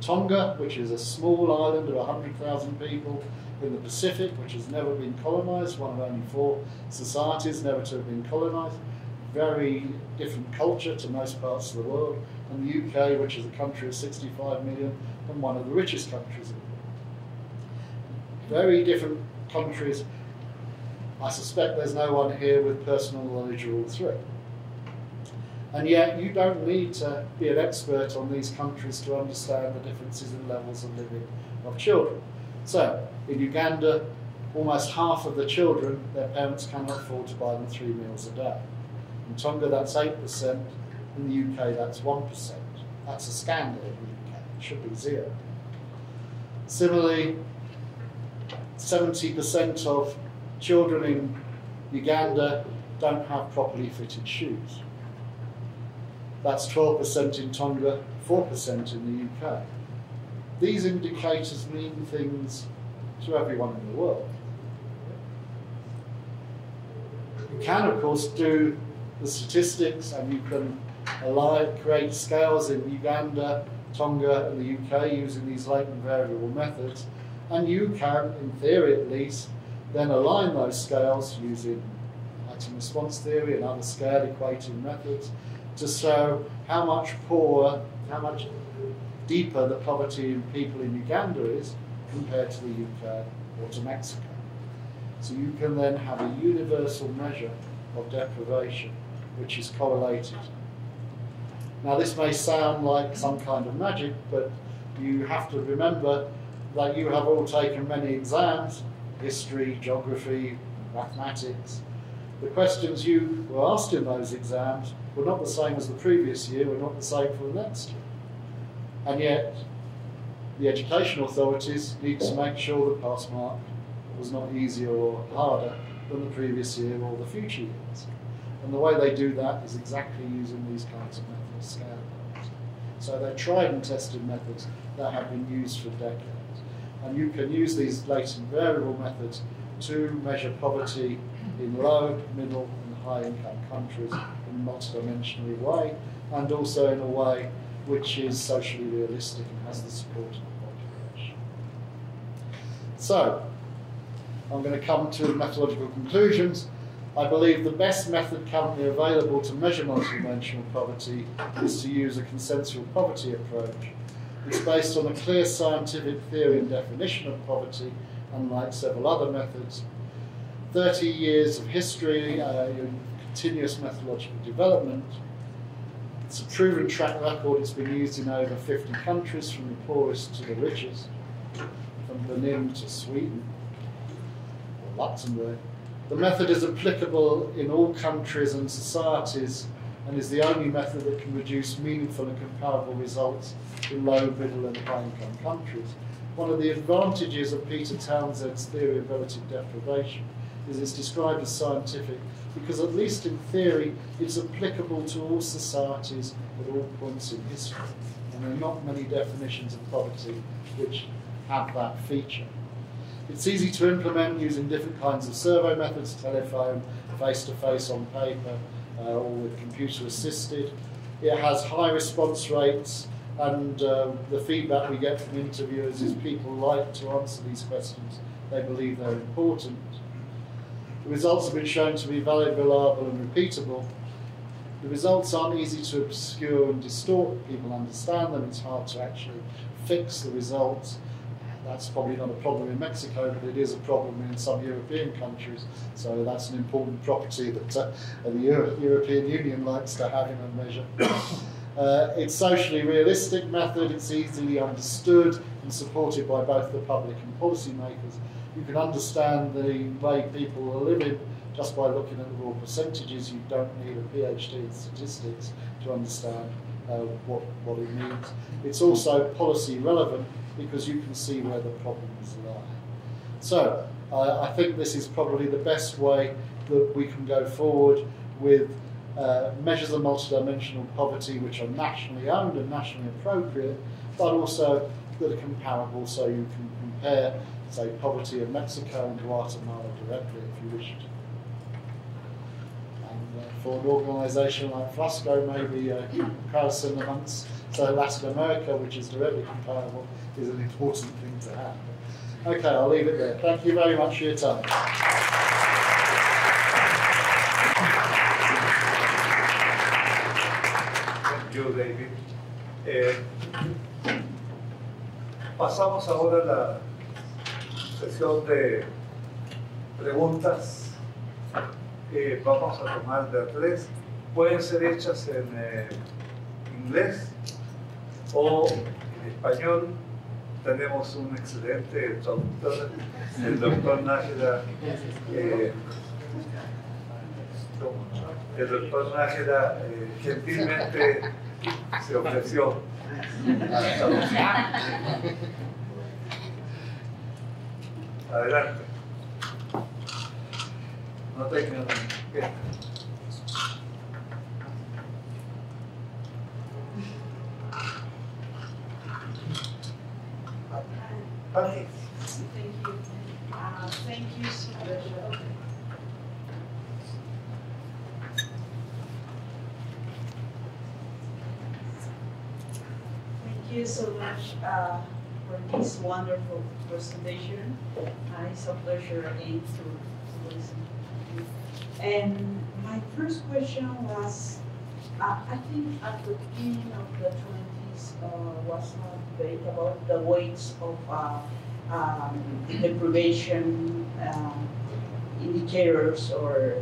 Tonga, which is a small island of 100,000 people in the Pacific, which has never been colonized, one of only 4 societies never to have been colonized, very different culture to most parts of the world, and the UK, which is a country of 65 million and one of the richest countries in the world. Very different countries. I suspect there's no one here with personal knowledge of all 3. And yet you don't need to be an expert on these countries to understand the differences in levels of living of children. So in Uganda, almost half of the children, their parents cannot afford to buy them 3 meals a day. In Tonga, that's 8%. In the UK, that's 1%. That's a scandal in the UK. It should be 0. Similarly, 70% of children in Uganda don't have properly fitted shoes. That's 12% in Tonga, 4% in the UK. These indicators mean things to everyone in the world. You can, of course, do the statistics, and you can create scales in Uganda, Tonga, and the UK using these latent variable methods, and you can, in theory at least, then align those scales using item response theory and other scale equating methods to show how much poorer, how much deeper the poverty in people in Uganda is compared to the UK or to Mexico. So you can then have a universal measure of deprivation which is correlated. Now this may sound like some kind of magic, but you have to remember that you have all taken many exams, history, geography, mathematics. The questions you were asked in those exams were not the same as the previous year, were not the same for the next year. And yet, the education authorities need to make sure the pass mark was not easier or harder than the previous year or the future years. And the way they do that is exactly using these kinds of methods, scale methods. So they're tried and tested methods that have been used for decades. And you can use these latent variable methods to measure poverty in low, middle, and high-income countries in a multidimensional way, and also in a way which is socially realistic and has the support of the population. So, I'm going to come to methodological conclusions. I believe the best method currently available to measure multidimensional poverty is to use a consensual poverty approach. It's based on a clear scientific theory and definition of poverty, unlike several other methods. 30 years of history in continuous methodological development, It's a proven track record. It's been used in over 50 countries, from the poorest to the richest, from Benin to Sweden, or Luxembourg. The method is applicable in all countries and societies and is the only method that can produce meaningful and comparable results in low, middle and high income countries. One of the advantages of Peter Townsend's theory of relative deprivation is it's described as scientific because, at least in theory, it's applicable to all societies at all points in history. And there are not many definitions of poverty which have that feature. It's easy to implement using different kinds of survey methods, telephone, face-to-face on paper, or with computer-assisted. It has high response rates, and the feedback we get from interviewers is people like to answer these questions. They believe they're important. The results have been shown to be valid, reliable, and repeatable. The results aren't easy to obscure and distort. People understand them. It's hard to actually fix the results. That's probably not a problem in Mexico, but it is a problem in some European countries. So that's an important property that the European Union likes to have in a measure. It's socially realistic method. It's easily understood and supported by both the public and policymakers. You can understand the way people are living just by looking at the raw percentages. You don't need a PhD in statistics to understand what it means. It's also policy relevant, because you can see where the problems lie. So I think this is probably the best way that we can go forward with measures of multidimensional poverty which are nationally owned and nationally appropriate, but also that are comparable, so you can compare, say, poverty in Mexico and Guatemala directly if you wish to. And for an organisation like FLACSO, maybe a comparison amongst, so Latin America, which is directly comparable, is an important thing to have. Okay, I'll leave it there. Thank you very much for your time. Thank you, David. Pasamos ahora a la sesión de preguntas. Vamos a tomar de tres. Pueden ser hechas en inglés o en español. Tenemos un excelente traductor, el doctor Nájera, gentilmente se ofreció a traducir. Adelante. No tengan pena. Okay. Thank you. Thank you so much. Thank you so much for this wonderful presentation. It's a pleasure again to listen to you. And my first question was, I think at the beginning of the 20s was not debate about the weights of deprivation indicators or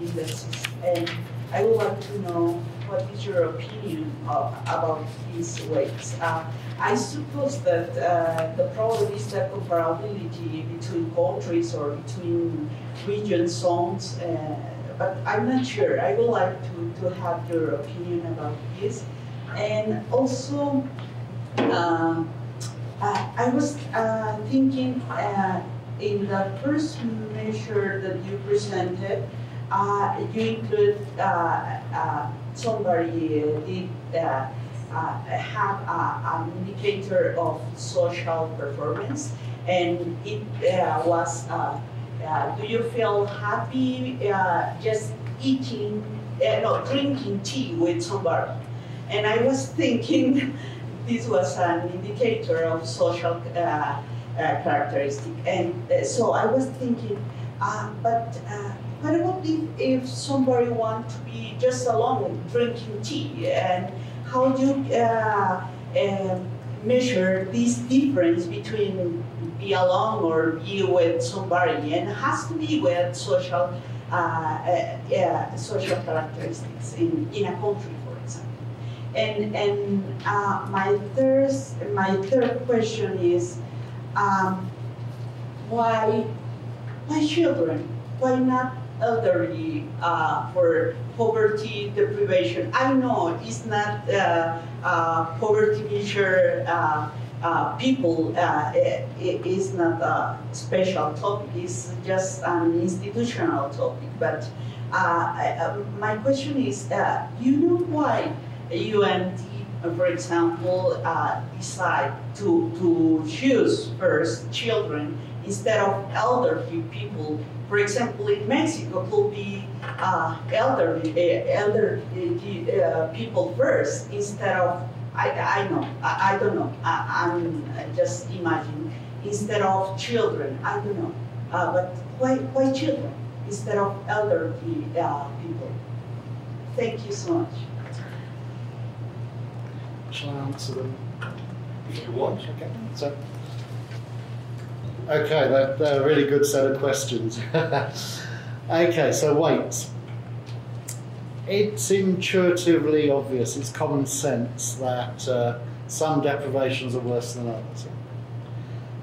indices. And I would like to know what is your opinion about these weights. I suppose that the problem is the comparability between countries or between region zones, but I'm not sure. I would like to have your opinion about this. And also, I was thinking in the first measure that you presented, you include somebody did have an indicator of social performance, and it was, do you feel happy just eating, no, drinking tea with somebody? And I was thinking this was an indicator of social characteristic. And so I was thinking, but what if somebody wants to be just alone drinking tea? And how do you measure this difference between be alone or be with somebody? And it has to be with social, social characteristics in a country. And my third question is, why children? Why not elderly for poverty deprivation? I know it's not poverty measure people, it is not a special topic, it's just an institutional topic. But my question is, do you know why UND, for example, decide to choose first children instead of elderly people? For example, in Mexico, it could be elderly people first instead of, I don't know, I'm just imagining, instead of children, I don't know. But why children instead of elderly people? Thank you so much. Shall I answer them? If you want, okay. So, okay, they're a really good set of questions. Okay, so weight. It's intuitively obvious, it's common sense that some deprivations are worse than others.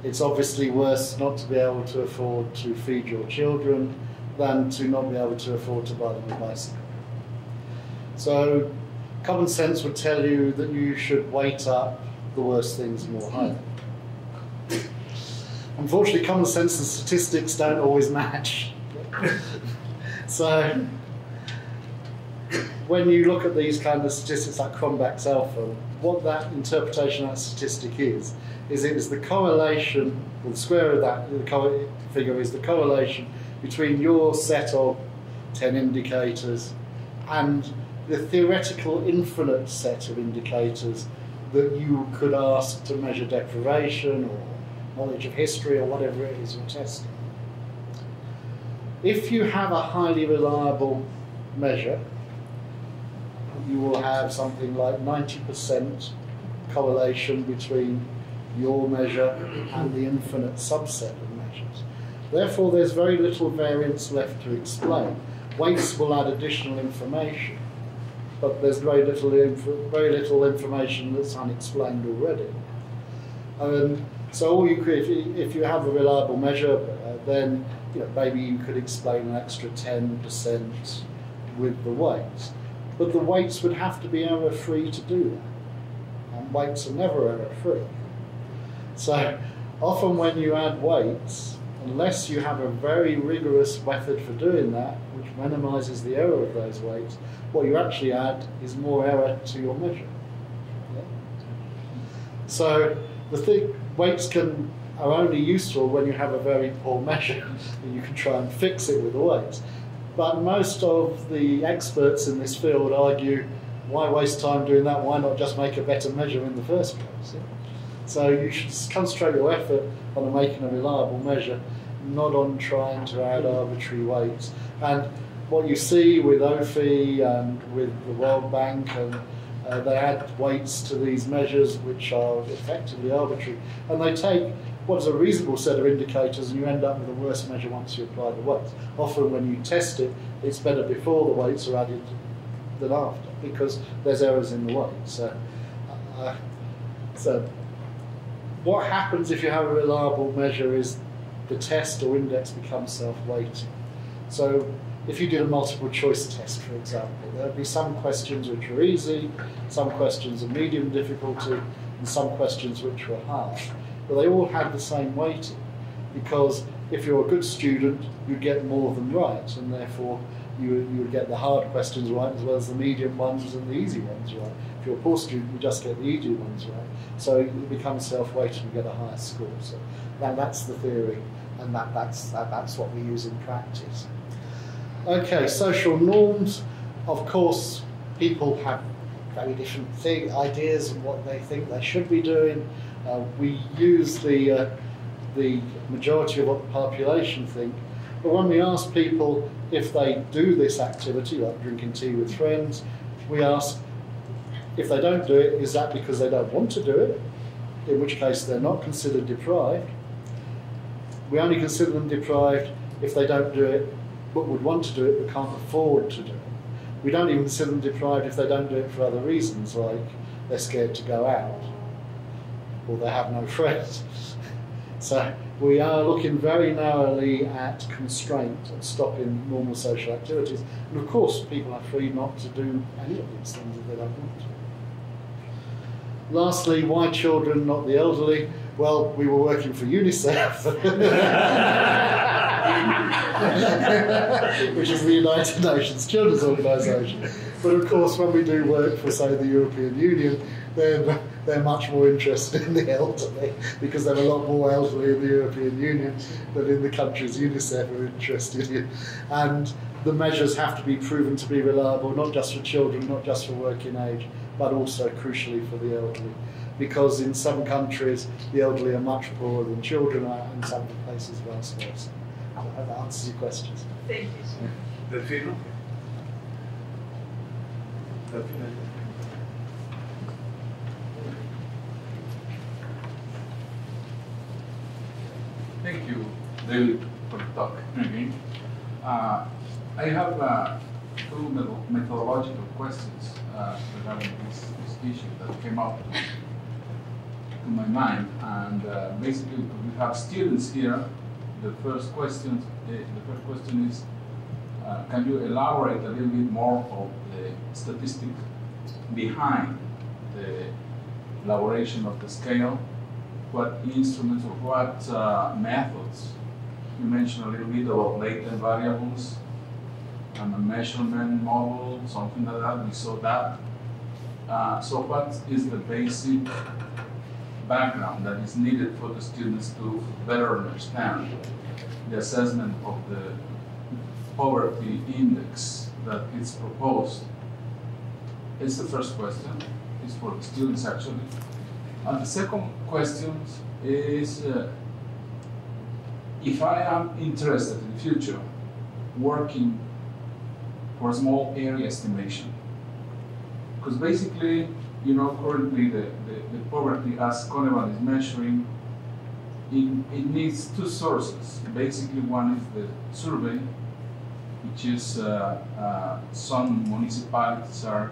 It's obviously worse not to be able to afford to feed your children than to not be able to afford to buy them a bicycle. So common sense would tell you that you should weight up the worst things more highly. Unfortunately, common sense and statistics don't always match. So when you look at these kind of statistics like Cronbach's alpha, what that interpretation of that statistic is it is the correlation, or the square of that figure is the correlation between your set of 10 indicators and the theoretical infinite set of indicators that you could ask to measure deprivation or knowledge of history or whatever it is you're testing. If you have a highly reliable measure, you will have something like 90% correlation between your measure and the infinite subset of measures. Therefore, there's very little variance left to explain. Weights will add additional information, but there's very little information that's unexplained already. So all you could, if you have a reliable measure, then maybe you could explain an extra 10% with the weights. But the weights would have to be error-free to do that. And weights are never error-free. So often when you add weights, unless you have a very rigorous method for doing that, which minimizes the error of those weights, what you actually add is more error to your measure. Yeah? So the thing, weights are only useful when you have a very poor measure and you can try and fix it with the weights. But most of the experts in this field argue, why waste time doing that? Why not just make a better measure in the first place? Yeah? So you should concentrate your effort on making a reliable measure, not on trying to add arbitrary weights. And what you see with OFI and with the World Bank, and they add weights to these measures which are effectively arbitrary. And they take what is a reasonable set of indicators and you end up with a worse measure once you apply the weights. Often when you test it, it's better before the weights are added than after, because there's errors in the weights. So what happens if you have a reliable measure is the test or index becomes self-weighting. So if you did a multiple choice test, for example, there would be some questions which are easy, some questions of medium difficulty, and some questions which were hard. But they all had the same weighting, because if you're a good student, you'd get more of them right, and therefore you would get the hard questions right as well as the medium ones and the easy ones right. If you're a poor student, you just get the easy ones right. So it becomes self-weighted and you get a higher score. So that's the theory, and that's what we use in practice. Okay, social norms. Of course, people have very different ideas of what they think they should be doing. We use the majority of what the population think. But when we ask people if they do this activity, like drinking tea with friends, we ask, if they don't do it, is that because they don't want to do it? In which case they're not considered deprived. We only consider them deprived if they don't do it but would want to do it but can't afford to do it. We don't even consider them deprived if they don't do it for other reasons, like they're scared to go out or they have no friends. So we are looking very narrowly at constraint and stopping normal social activities. And of course, people are free not to do any of these things if they don't want to. Lastly, why children, not the elderly? Well, we were working for UNICEF, which is the United Nations Children's Organization. But of course, when we do work for, say, the European Union, they're much more interested in the elderly, because there are a lot more elderly in the European Union than in the countries UNICEF are interested in. And the measures have to be proven to be reliable, not just for children, not just for working age, but also crucially for the elderly. Because in some countries, the elderly are much poorer than children are, and some places vice versa. I hope that answers your questions. Thank you, sir. Delfino? Delfino. Thank you, David, for the talk. Mm-hmm. I have two methodological questions regarding this issue that came up to my mind. And basically, we have students here. The first question is, can you elaborate a little bit more of the statistics behind the elaboration of the scale? What instruments or what methods? You mentioned a little bit about latent variables and a measurement model, something like that. We saw that. So what is the basic background that is needed for the students to better understand the assessment of the poverty index that is proposed? It's the first question. It's for the students, actually. And the second question is, if I am interested in the future working for small area estimation, because basically, you know, currently the poverty as CONEVAL is measuring, it needs two sources. Basically, one is the survey, which is some municipalities are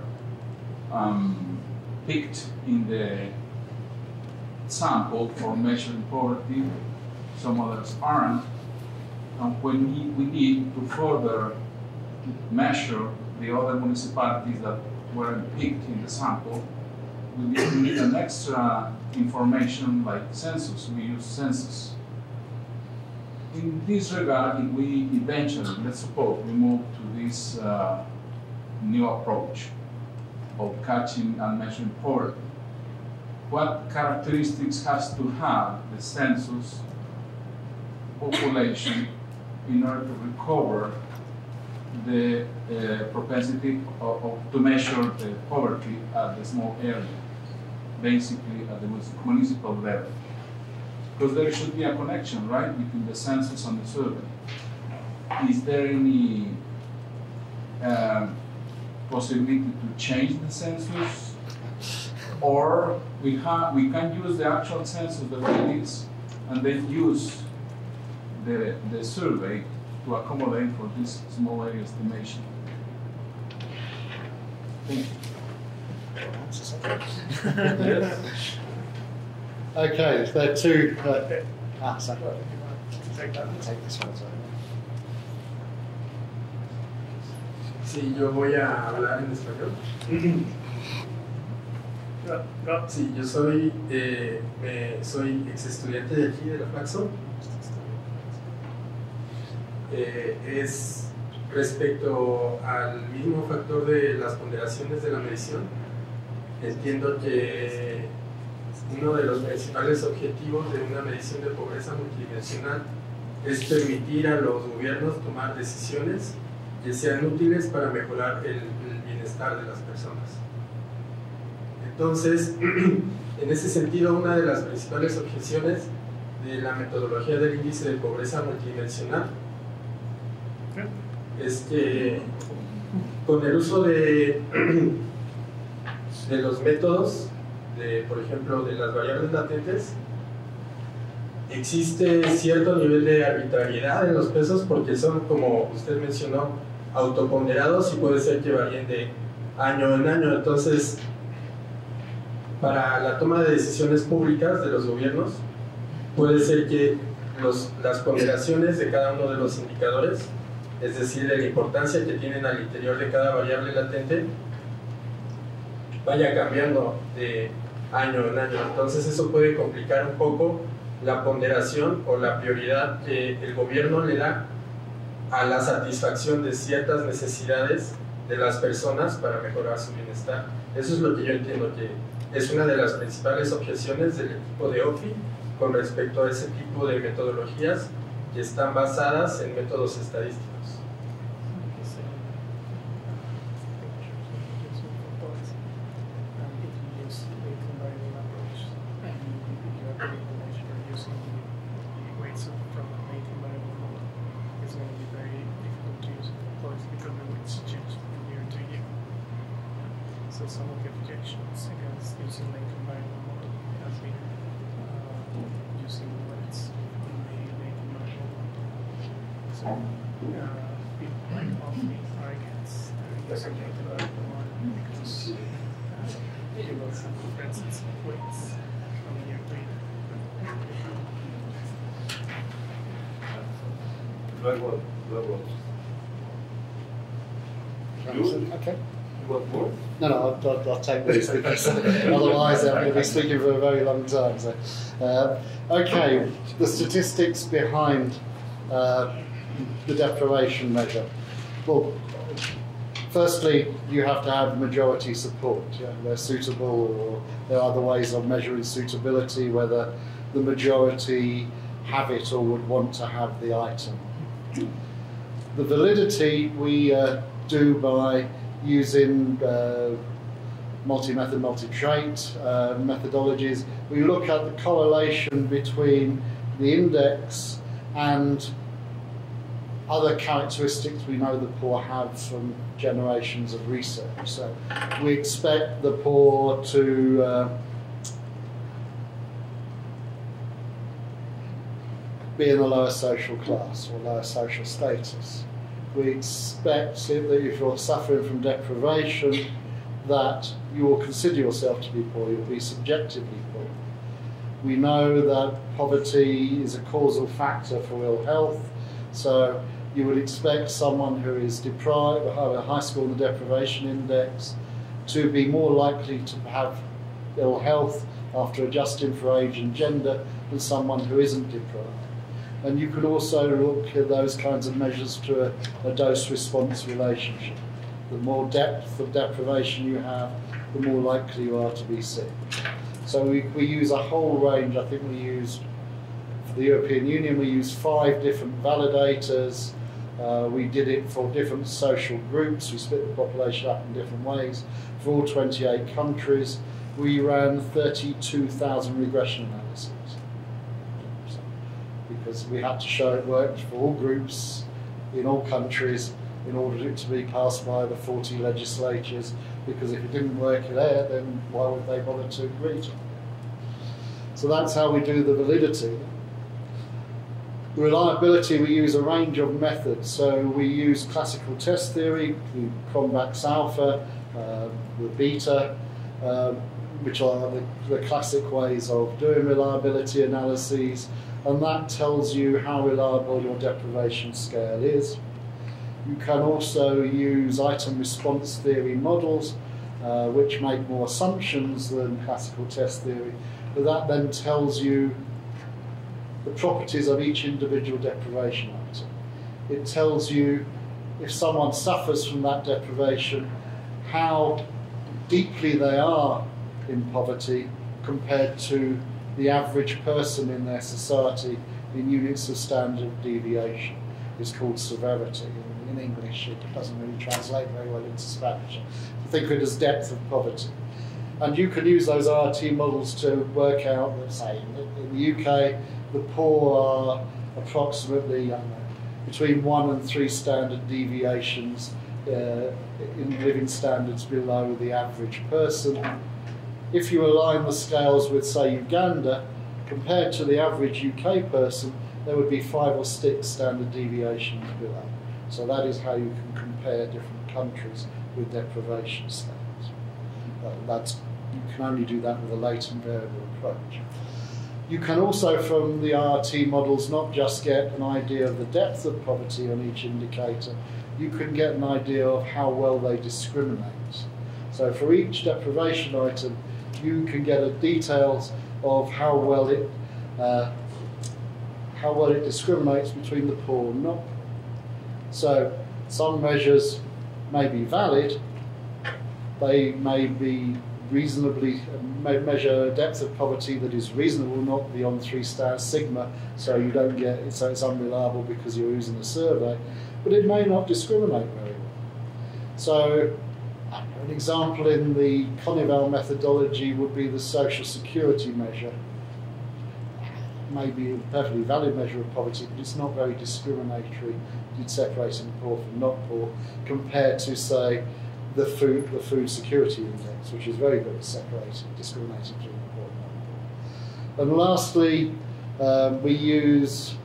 picked in the sample for measuring poverty, some others aren't, and when we need to further measure the other municipalities that weren't picked in the sample, we need an extra information like census. We use census. In this regard, if we eventually, let's suppose, we move to this new approach of catching and measuring poverty, what characteristics has to have the census population in order to recover the propensity to measure the poverty at the small area, basically at the municipal level? Because there should be a connection, right, between the census and the survey. Is there any possibility to change the census? Or we can use the actual census that it is and then use the survey to accommodate for this small area estimation. Thank you. Yes. Okay, there are two. Sorry. Take this one. Sorry. Sí, yo voy a hablar en español. Sí, yo soy, soy ex estudiante de aquí, de la FLACSO. Es respecto al mismo factor de las ponderaciones de la medición. Entiendo que uno de los principales objetivos de una medición de pobreza multidimensional es permitir a los gobiernos tomar decisiones que sean útiles para mejorar el bienestar de las personas. Entonces, en ese sentido, una de las principales objeciones de la metodología del índice de pobreza multidimensional es que con el uso de los métodos, por ejemplo, de las variables latentes, existe cierto nivel de arbitrariedad en los pesos porque son, como usted mencionó, autoponderados y puede ser que varíen de año en año. Entonces, para la toma de decisiones públicas de los gobiernos, puede ser que las ponderaciones de cada uno de los indicadores, es decir, de la importancia que tienen al interior de cada variable latente, vaya cambiando de año en año. Entonces eso puede complicar un poco la ponderación o la prioridad que el gobierno le da a la satisfacción de ciertas necesidades de las personas para mejorar su bienestar. Eso es lo que yo entiendo que es una de las principales objeciones del equipo de OFI con respecto a ese tipo de metodologías que están basadas en métodos estadísticos. I'll take these because otherwise I'm going to be speaking for a very long time. So, okay, the statistics behind the deprivation measure. Well, firstly, you have to have majority support. Yeah? They're suitable, or there are other ways of measuring suitability, whether the majority have it or would want to have the item. The validity we do by using multi-method, multi-trait methodologies. We look at the correlation between the index and other characteristics we know the poor have from generations of research. So we expect the poor to be in a lower social class or lower social status. We expect that if you're suffering from deprivation, that you will consider yourself to be poor, you'll be subjectively poor. We know that poverty is a causal factor for ill health, so you would expect someone who is deprived, or a high score in the deprivation index, to be more likely to have ill health after adjusting for age and gender than someone who isn't deprived. And you could also look at those kinds of measures to a dose-response relationship. The more depth of deprivation you have, the more likely you are to be sick. So we use a whole range. I think we used, for the European Union, we used 5 different validators. We did it for different social groups. We split the population up in different ways. For all 28 countries, we ran 32,000 regression analyses. Because we had to show it worked for all groups in all countries, in order to be passed by the 40 legislatures, because if it didn't work there, then why would they bother to agree to it? So that's how we do the validity. The reliability, we use a range of methods. So we use classical test theory, Cronbach's alpha, the beta, which are the classic ways of doing reliability analyses, and that tells you how reliable your deprivation scale is. You can also use item response theory models, which make more assumptions than classical test theory, but that then tells you the properties of each individual deprivation item. It tells you if someone suffers from that deprivation, how deeply they are in poverty compared to the average person in their society in units of standard deviation. It's called severity. In English, it doesn't really translate very well into Spanish. Think of it as depth of poverty. And you can use those RT models to work out, let's say, in the UK, the poor are approximately between 1 and 3 standard deviations in living standards below the average person. If you align the scales with, say, Uganda, compared to the average UK person, there would be 5 or 6 standard deviations below. So that is how you can compare different countries with deprivation states. You can only do that with a latent variable approach. You can also, from the RT models, not just get an idea of the depth of poverty on each indicator, you can get an idea of how well they discriminate. So for each deprivation item, you can get a details of how well it discriminates between the poor and not poor. So some measures may be valid, they may be reasonably, may measure a depth of poverty that is reasonable, not beyond 3 sigma, so you don't get it, so it's unreliable because you're using a survey, but it may not discriminate very well. So an example in the CONEVAL methodology would be the social security measure. It may be a perfectly valid measure of poverty, but it's not very discriminatory in separating poor from not poor compared to, say, the food security index, which is very good at separating, discriminating between the poor and not poor. And lastly, we use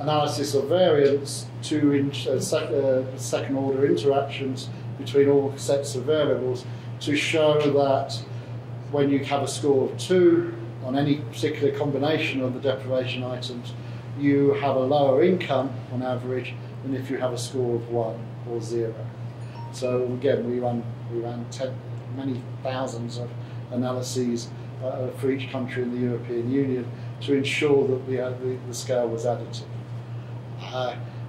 analysis of variance to second order interactions between all sets of variables to show that when you have a score of 2 on any particular combination of the deprivation items, you have a lower income on average than if you have a score of 1 or 0. So again, we ran many thousands of analyses for each country in the European Union to ensure that the scale was additive.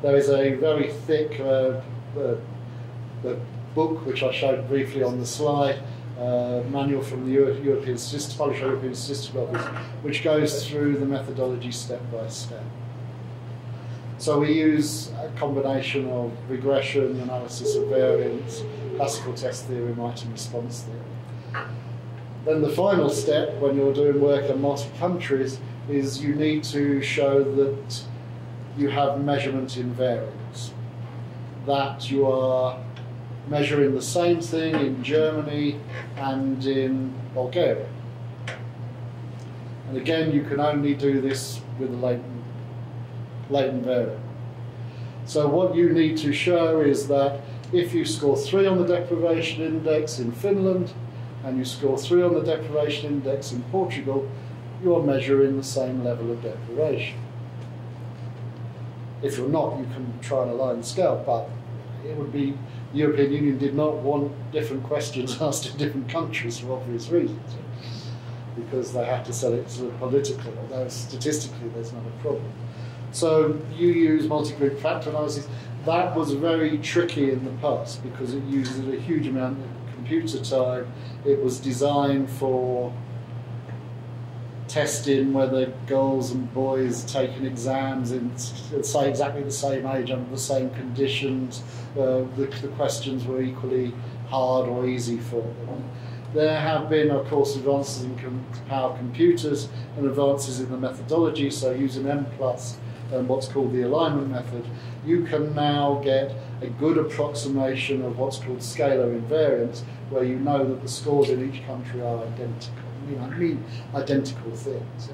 There is a very thick book, which I showed briefly on the slide, manual from the European Statistics, Polish European Statistical Office, which goes through the methodology step by step. So we use a combination of regression, analysis of variance, classical test theory, item response theory. Then the final step, when you're doing work in multiple countries, is you need to show that you have measurement in variance, that you are measuring the same thing in Germany and in Bulgaria. And again, you can only do this with a latent variable. So what you need to show is that if you score 3 on the deprivation index in Finland and you score 3 on the deprivation index in Portugal, you are measuring the same level of deprivation. If you're not, you can try and align the scale, but it would be, the European Union did not want different questions asked in different countries for obvious reasons, because they have to sell it sort of politically, although statistically there's not a problem. So you use multi-group factor analysis. That was very tricky in the past because it uses a huge amount of computer time. It was designed for testing whether girls and boys taking exams in, say, exactly the same age under the same conditions. The questions were equally hard or easy for them. There have been, of course, advances in power computers and advances in the methodology, so using M+ and what's called the alignment method, you can now get a good approximation of what's called scalar invariance, where you know that the scores in each country are identical. Identical things.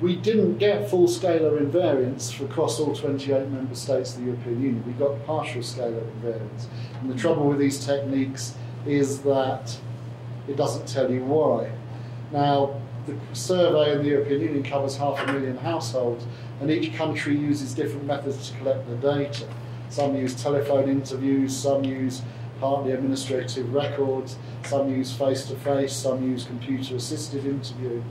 We didn't get full scalar invariance across all 28 member states of the European Union. We got partial scalar invariance. And the trouble with these techniques is that it doesn't tell you why. Now, the survey in the European Union covers 500,000 households, and each country uses different methods to collect the data. Some use telephone interviews, some use partly administrative records, some use face-to-face, some use computer-assisted interviewing.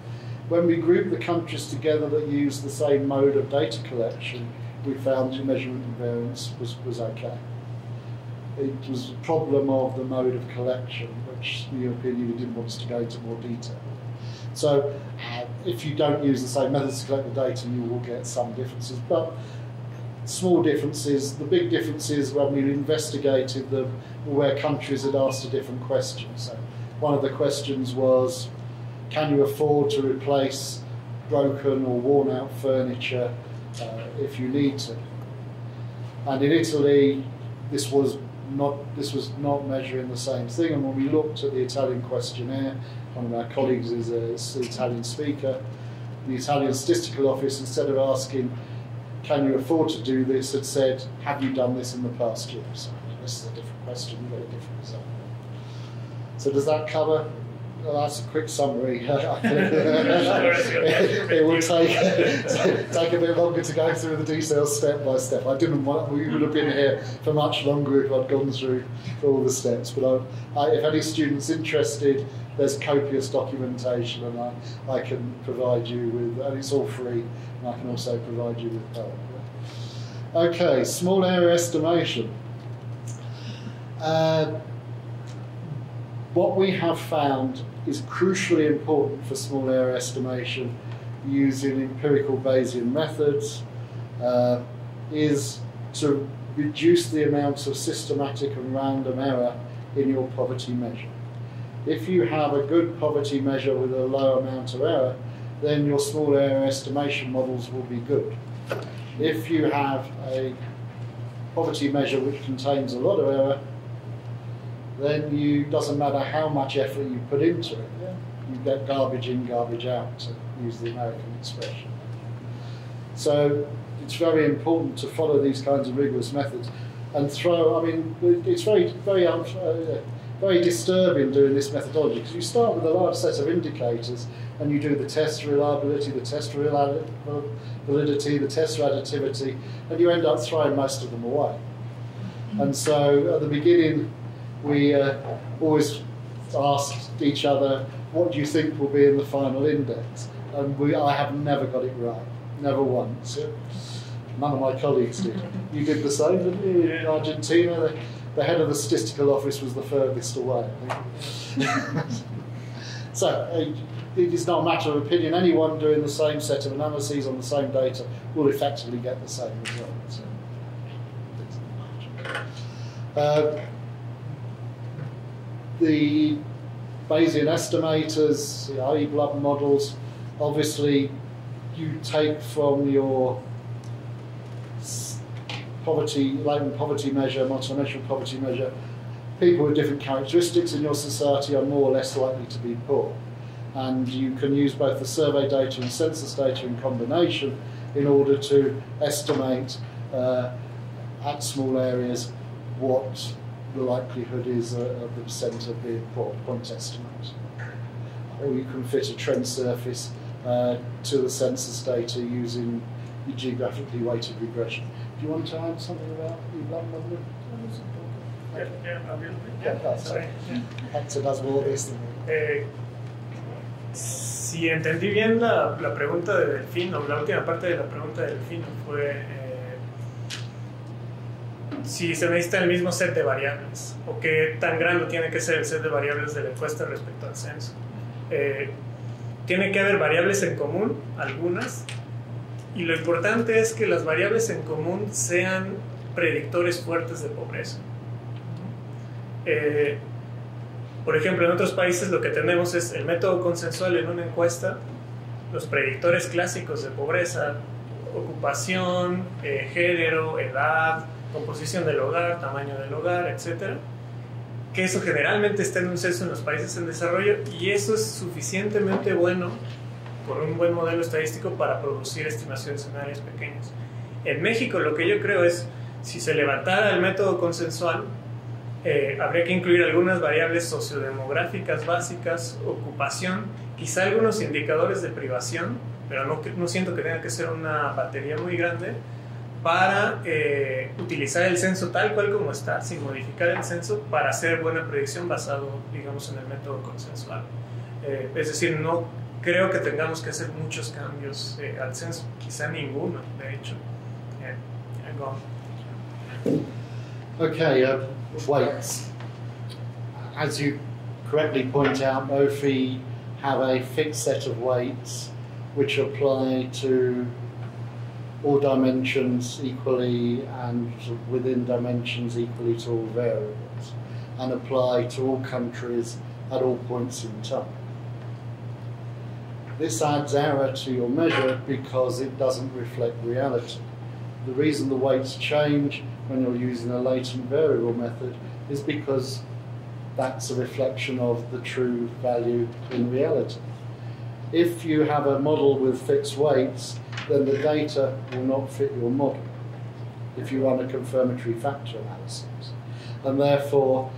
When we grouped the countries together that use the same mode of data collection, we found the measurement invariance was okay. It was a problem of the mode of collection, which the European Union didn't want us to go into more detail. So if you don't use the same methods to collect the data, you will get some differences, but small differences. The big differences when we investigated them were where countries had asked a different question. So one of the questions was, can you afford to replace broken or worn out furniture if you need to? And in Italy, this was not measuring the same thing. And when we looked at the Italian questionnaire, one of our colleagues is an Italian speaker, the Italian Statistical Office, instead of asking, can you afford to do this, had said, have you done this in the past year? So this is a different question, you get a different result. So does that cover? Well, that's a quick summary. I think it will take a bit longer to go through the details step by step. I didn't want, we would have been here for much longer if I'd gone through all the steps. But if any student's interested, there's copious documentation, and I can provide you with, and it's all free, and I can also provide you with help. Okay, small area estimation. What we have found is crucially important for small area estimation using empirical Bayesian methods is to reduce the amount of systematic and random error in your poverty measure. If you have a good poverty measure with a low amount of error, then your small area estimation models will be good. If you have a poverty measure which contains a lot of error, then you, doesn't matter how much effort you put into it, you get garbage in, garbage out, to use the American expression. So it's very important to follow these kinds of rigorous methods and throw, I mean, it's very disturbing doing this methodology, because you start with a large set of indicators and you do the test reliability, the test validity, the test additivity, and you end up throwing most of them away. And so at the beginning, we always asked each other, what do you think will be in the final index? And I have never got it right, never once. Yeah. None of my colleagues did. You did the same, didn't you? In Argentina, the head of the statistical office was the furthest away, I think. So it is not a matter of opinion. Anyone doing the same set of analyses on the same data will effectively get the same results. The Bayesian estimators, the IE-BLUB models, obviously you take from your poverty, latent poverty measure, multidimensional poverty measure, people with different characteristics in your society are more or less likely to be poor. And you can use both the survey data and census data in combination in order to estimate at small areas what the likelihood is of the percent of being poor, point estimate. Or you can fit a trend surface to the census data using the geographically weighted regression. Do you want to add something about the blood model? Okay. Yeah, a little bit. Yeah, that's right. Hector does more of this. Si entendí bien la pregunta de Delfino, la última parte de la pregunta de Delfino fue si se necesita el mismo set de variables, o qué tan grande tiene que ser el set de variables de la encuesta respecto al censo. Tiene que haber variables en común, algunas, y lo importante es que las variables en común sean predictores fuertes de pobreza. Por ejemplo, en otros países lo que tenemos es el método consensual en una encuesta, los predictores clásicos de pobreza, ocupación, género, edad, composición del hogar, tamaño del hogar, etcétera, que eso generalmente está en un censo en los países en desarrollo, y eso es suficientemente bueno con un buen modelo estadístico para producir estimaciones en áreas pequeñas. En México lo que yo creo es, si se levantara el método consensual, habría que incluir algunas variables sociodemográficas básicas, ocupación, quizá algunos indicadores de privación, pero no siento que tenga que ser una batería muy grande, para utilizar el censo tal cual como está, sin modificar el censo, para hacer buena predicción basado, digamos, en el método consensual. Es decir, no creo que tengamos que hacer muchos cambios al censo, quizá ninguno, de hecho. Okay, weights. As you correctly point out, OFI have a fixed set of weights which apply to all dimensions equally, and within dimensions equally to all variables, and apply to all countries at all points in time. This adds error to your measure because it doesn't reflect reality. The reason the weights change when you're using a latent variable method is because that's a reflection of the true value in reality. If you have a model with fixed weights, then the data will not fit your model if you run a confirmatory factor analysis. And therefore,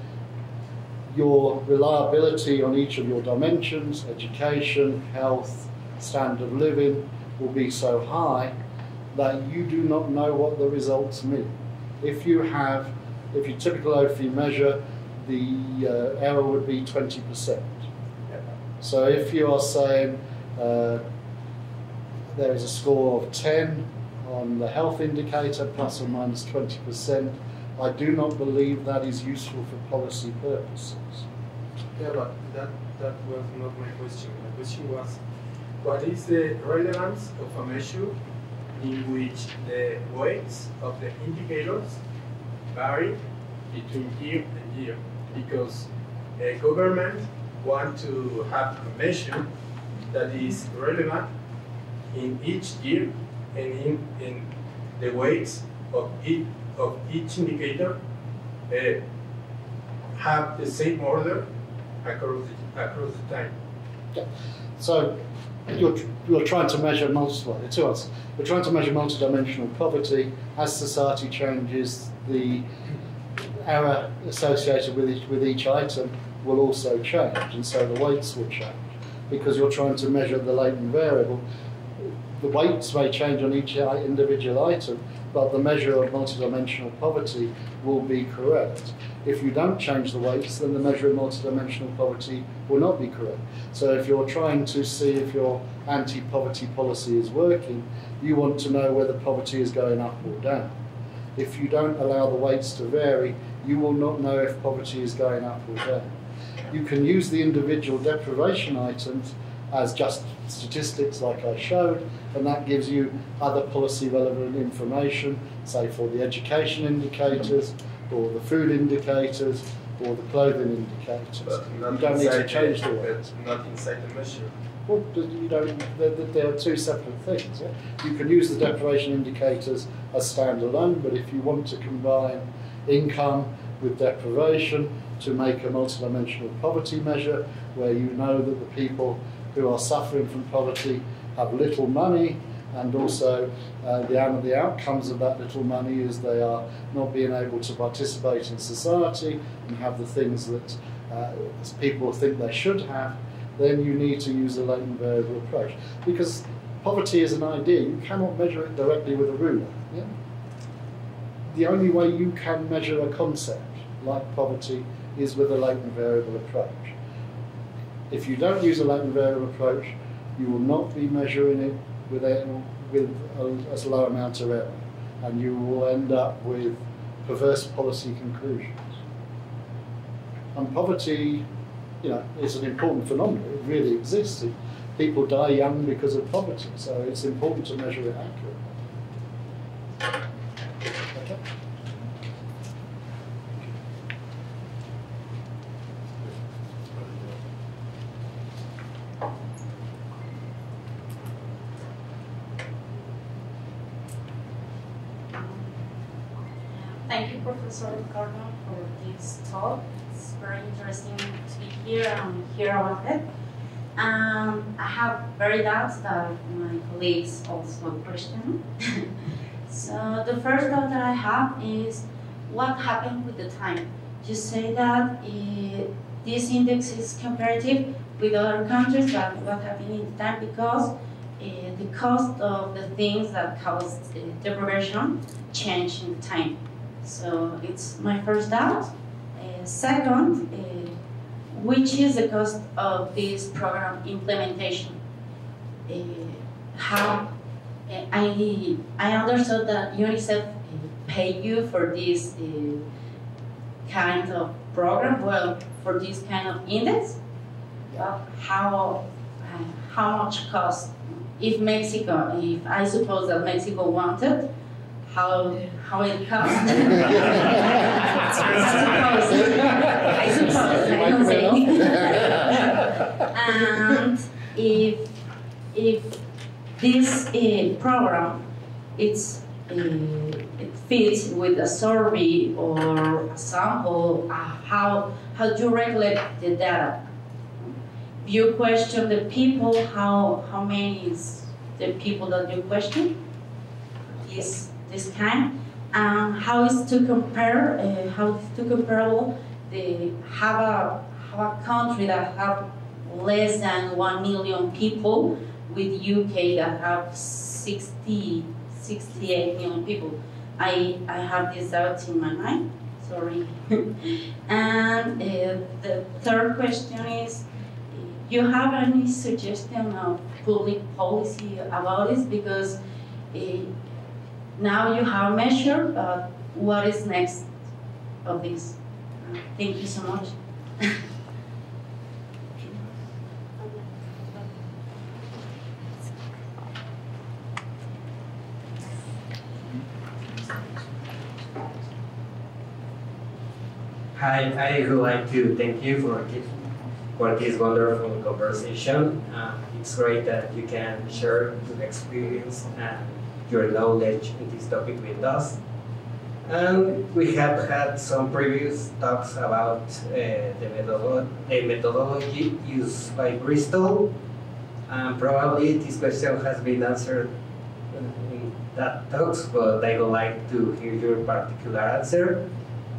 your reliability on each of your dimensions, education, health, standard of living, will be so high that you do not know what the results mean. If your typical OFI measure, the error would be 20%. So if you are saying there is a score of 10 on the health indicator, plus or minus 20%, I do not believe that is useful for policy purposes. Yeah, but that was not my question. My question was, what is the relevance of a measure in which the weights of the indicators vary between year and year? Because a government wants to have a measure that is relevant in each year and in the weights of each indicator have the same order across the time. Yeah. So you're trying to measure we're trying to measure multidimensional poverty. As society changes, the error associated with each item will also change, and so the weights will change because you're trying to measure the latent variable. The weights may change on each individual item, but the measure of multidimensional poverty will be correct. If you don't change the weights, then the measure of multidimensional poverty will not be correct. So if you're trying to see if your anti-poverty policy is working, you want to know whether poverty is going up or down. If you don't allow the weights to vary, you will not know if poverty is going up or down. You can use the individual deprivation items as just statistics like I showed, and that gives you other policy relevant information, say for the education indicators, or the food indicators, or the clothing indicators. But you don't need to change the weights. Not inside the measure. Well, you don't, there are two separate things. Yeah? You can use the deprivation indicators as standalone, but if you want to combine income with deprivation to make a multidimensional poverty measure where you know that the people who are suffering from poverty have little money, and also the outcomes of that little money is they are not being able to participate in society and have the things that people think they should have, then you need to use a latent variable approach. Because poverty is an idea, you cannot measure it directly with a ruler. Yeah? The only way you can measure a concept like poverty is with a latent variable approach. If you don't use a latent variable approach, you will not be measuring it with a low amount of error, and you will end up with perverse policy conclusions. And poverty, you know, is an important phenomenon. It really exists. People die young because of poverty, so it's important to measure it accurately. Okay. Thank you, Professor Gordon, for this talk. It's very interesting to be here and hear about it. I have very doubts that my colleagues also question. So the first doubt that I have is what happened with the time. You say that this index is comparative with other countries, but what happened in the time, because the cost of the things that caused deprivation changed in time. So it's my first doubt. Second, which is the cost of this program implementation? I understood that UNICEF paid you for this kind of program, well, for this kind of index. Yeah. How much cost? If I suppose that Mexico wanted, how it costs. I don't say. And if this program it fits with a survey or a sample, how do you regulate the data? You question the people how many is the people that you question this kind, and how is to compare, how is to comparable the have a country that have less than 1 million people with UK that have 68 million people. I have this out in my mind, sorry. And the third question is, you have any suggestion of public policy about this? Because now you have measured, but what is next of this? Thank you so much. Hi, I would like to thank you for this wonderful conversation. It's great that you can share your experience and your knowledge in this topic with us. And we have had some previous talks about the methodology used by Bristol. Probably this question has been answered in that talks, but I would like to hear your particular answer.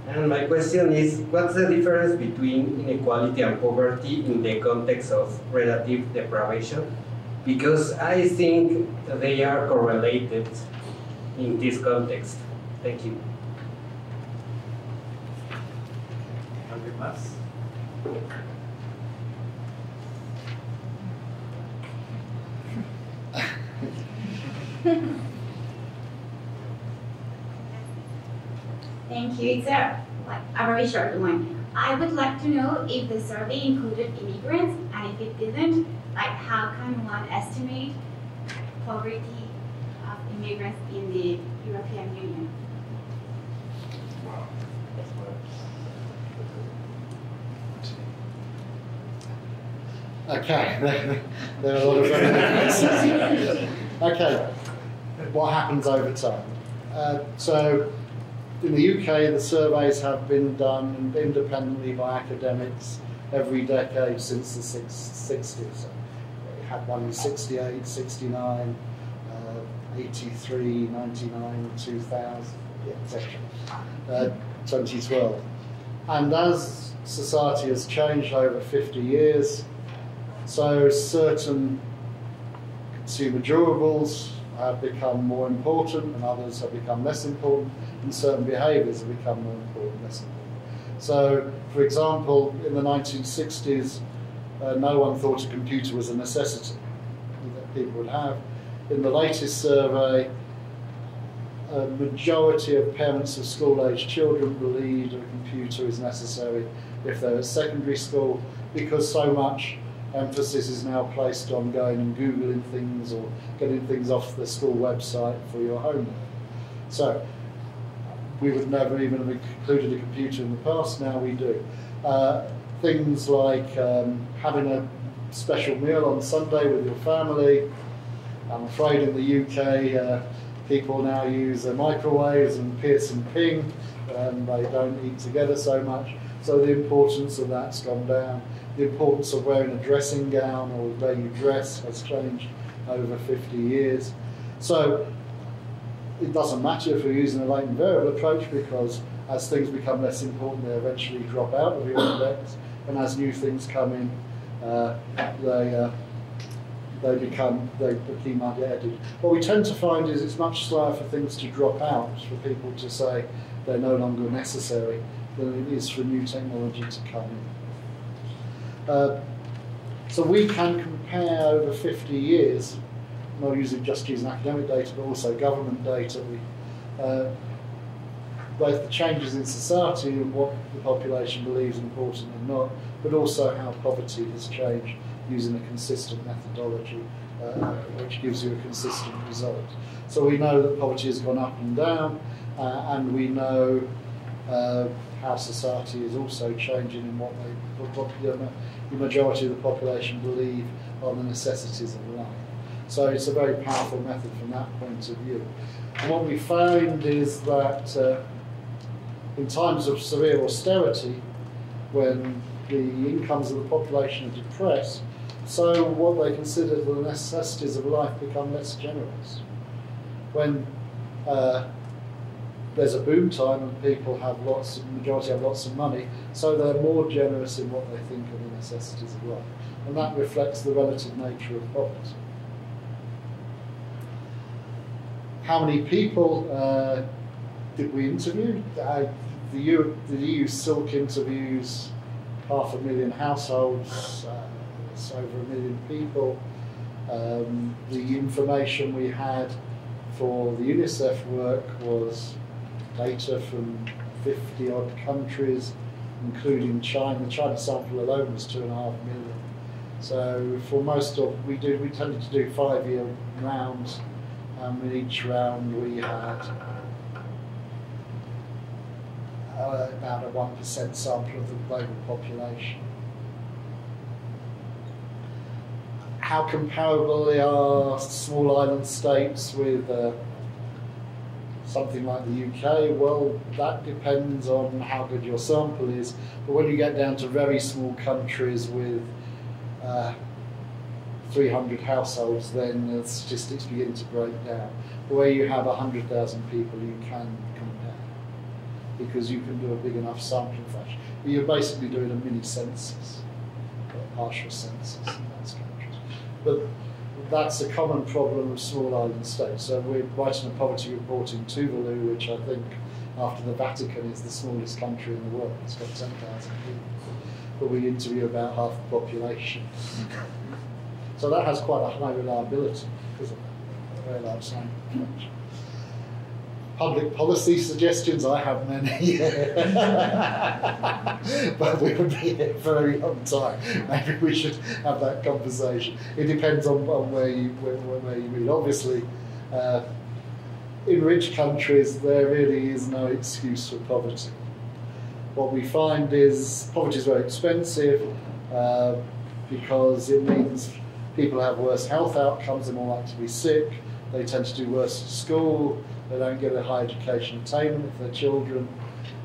And my question is, what's the difference between inequality and poverty in the context of relative deprivation? Because I think they are correlated in this context. Thank you. Thank you. It's a very short one. I would like to know if the survey included immigrants, and if it didn't, like how can one estimate poverty of immigrants in the European Union? Okay, there are a lot of questions. Okay, what happens over time? So, in the UK, the surveys have been done independently by academics every decade since the 60s. So we had one in 68, 69, 83, 99, 2000, etc. 2012. And as society has changed over 50 years, so certain consumer durables have become more important and others have become less important, and certain behaviours have become more important, less important. So, for example, in the 1960s, no one thought a computer was a necessity that people would have. In the latest survey, a majority of parents of school-aged children believe a computer is necessary if they're at secondary school, because so much emphasis is now placed on going and Googling things or getting things off the school website for your homework. So we would never even have included a computer in the past, now we do. Things like having a special meal on Sunday with your family. I'm afraid in the UK people now use microwaves and Pierce and Ping, and they don't eat together so much, so the importance of that's gone down. The importance of wearing a dressing gown or the way you dress has changed over 50 years. So it doesn't matter if we're using a latent variable approach, because as things become less important, they eventually drop out of your index, and as new things come in, they might get added. What we tend to find is it's much slower for things to drop out, for people to say they're no longer necessary, than it is for new technology to come in. So we can compare over 50 years, not usually just using academic data, but also government data, both the changes in society and what the population believes important and not, but also how poverty has changed using a consistent methodology, which gives you a consistent result. So we know that poverty has gone up and down, and we know how society is also changing in what the majority of the population believe are the necessities of life. So it's a very powerful method from that point of view. And what we found is that in times of severe austerity, when the incomes of the population are depressed, So what they considered the necessities of life become less generous. When there's a boom time and people have lots, the majority have lots of money, so they're more generous in what they think are the necessities of life. And that reflects the relative nature of poverty. How many people did we interview? The EU Silk interviews 500,000 households, it's over 1 million people. The information we had for the UNICEF work was data from 50 odd countries, including China. The China sample alone was 2.5 million. So for most of, we tended to do 5-year rounds. In each round we had about a 1% sample of the global population. How comparable are small island states with something like the UK? Well, that depends on how good your sample is, but when you get down to very small countries with 300 households, then the statistics begin to break down. But where you have 100,000 people, you can compare, because you can do a big enough sampling fraction. But you're basically doing a mini census, a partial census in those countries. But that's a common problem of small island states. So we're writing a poverty report in Tuvalu, which I think, after the Vatican, is the smallest country in the world. It's got 10,000 people. But we interview about half the population. So that has quite a high reliability because of a very large sample collection. Public policy suggestions, I have many. But we would be here for a very long time. Maybe we should have that conversation. It depends on where you read. Obviously, in rich countries, there really is no excuse for poverty. What we find is poverty is very expensive because it means people have worse health outcomes, they're more likely to be sick, they tend to do worse at school, they don't get a high education attainment for their children,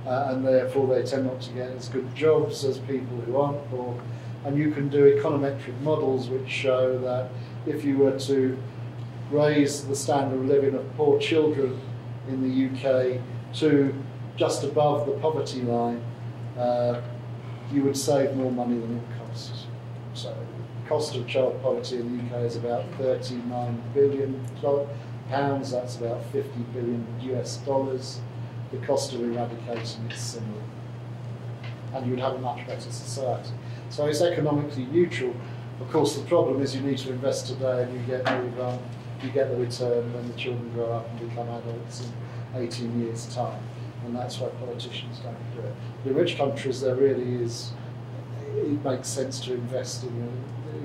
and therefore they tend not to get as good jobs as people who aren't poor. And you can do econometric models which show that if you were to raise the standard of living of poor children in the UK to just above the poverty line, you would save more money than it costs. So the cost of child poverty in the UK is about £39 billion. That's about $50 billion US. The cost of eradicating is similar. And you would have a much better society. So it's economically neutral. Of course, the problem is you need to invest today and you get no return. You get the return when the children grow up and become adults in 18 years' time. And that's why politicians don't do it. In rich countries, there really is, it makes sense to invest in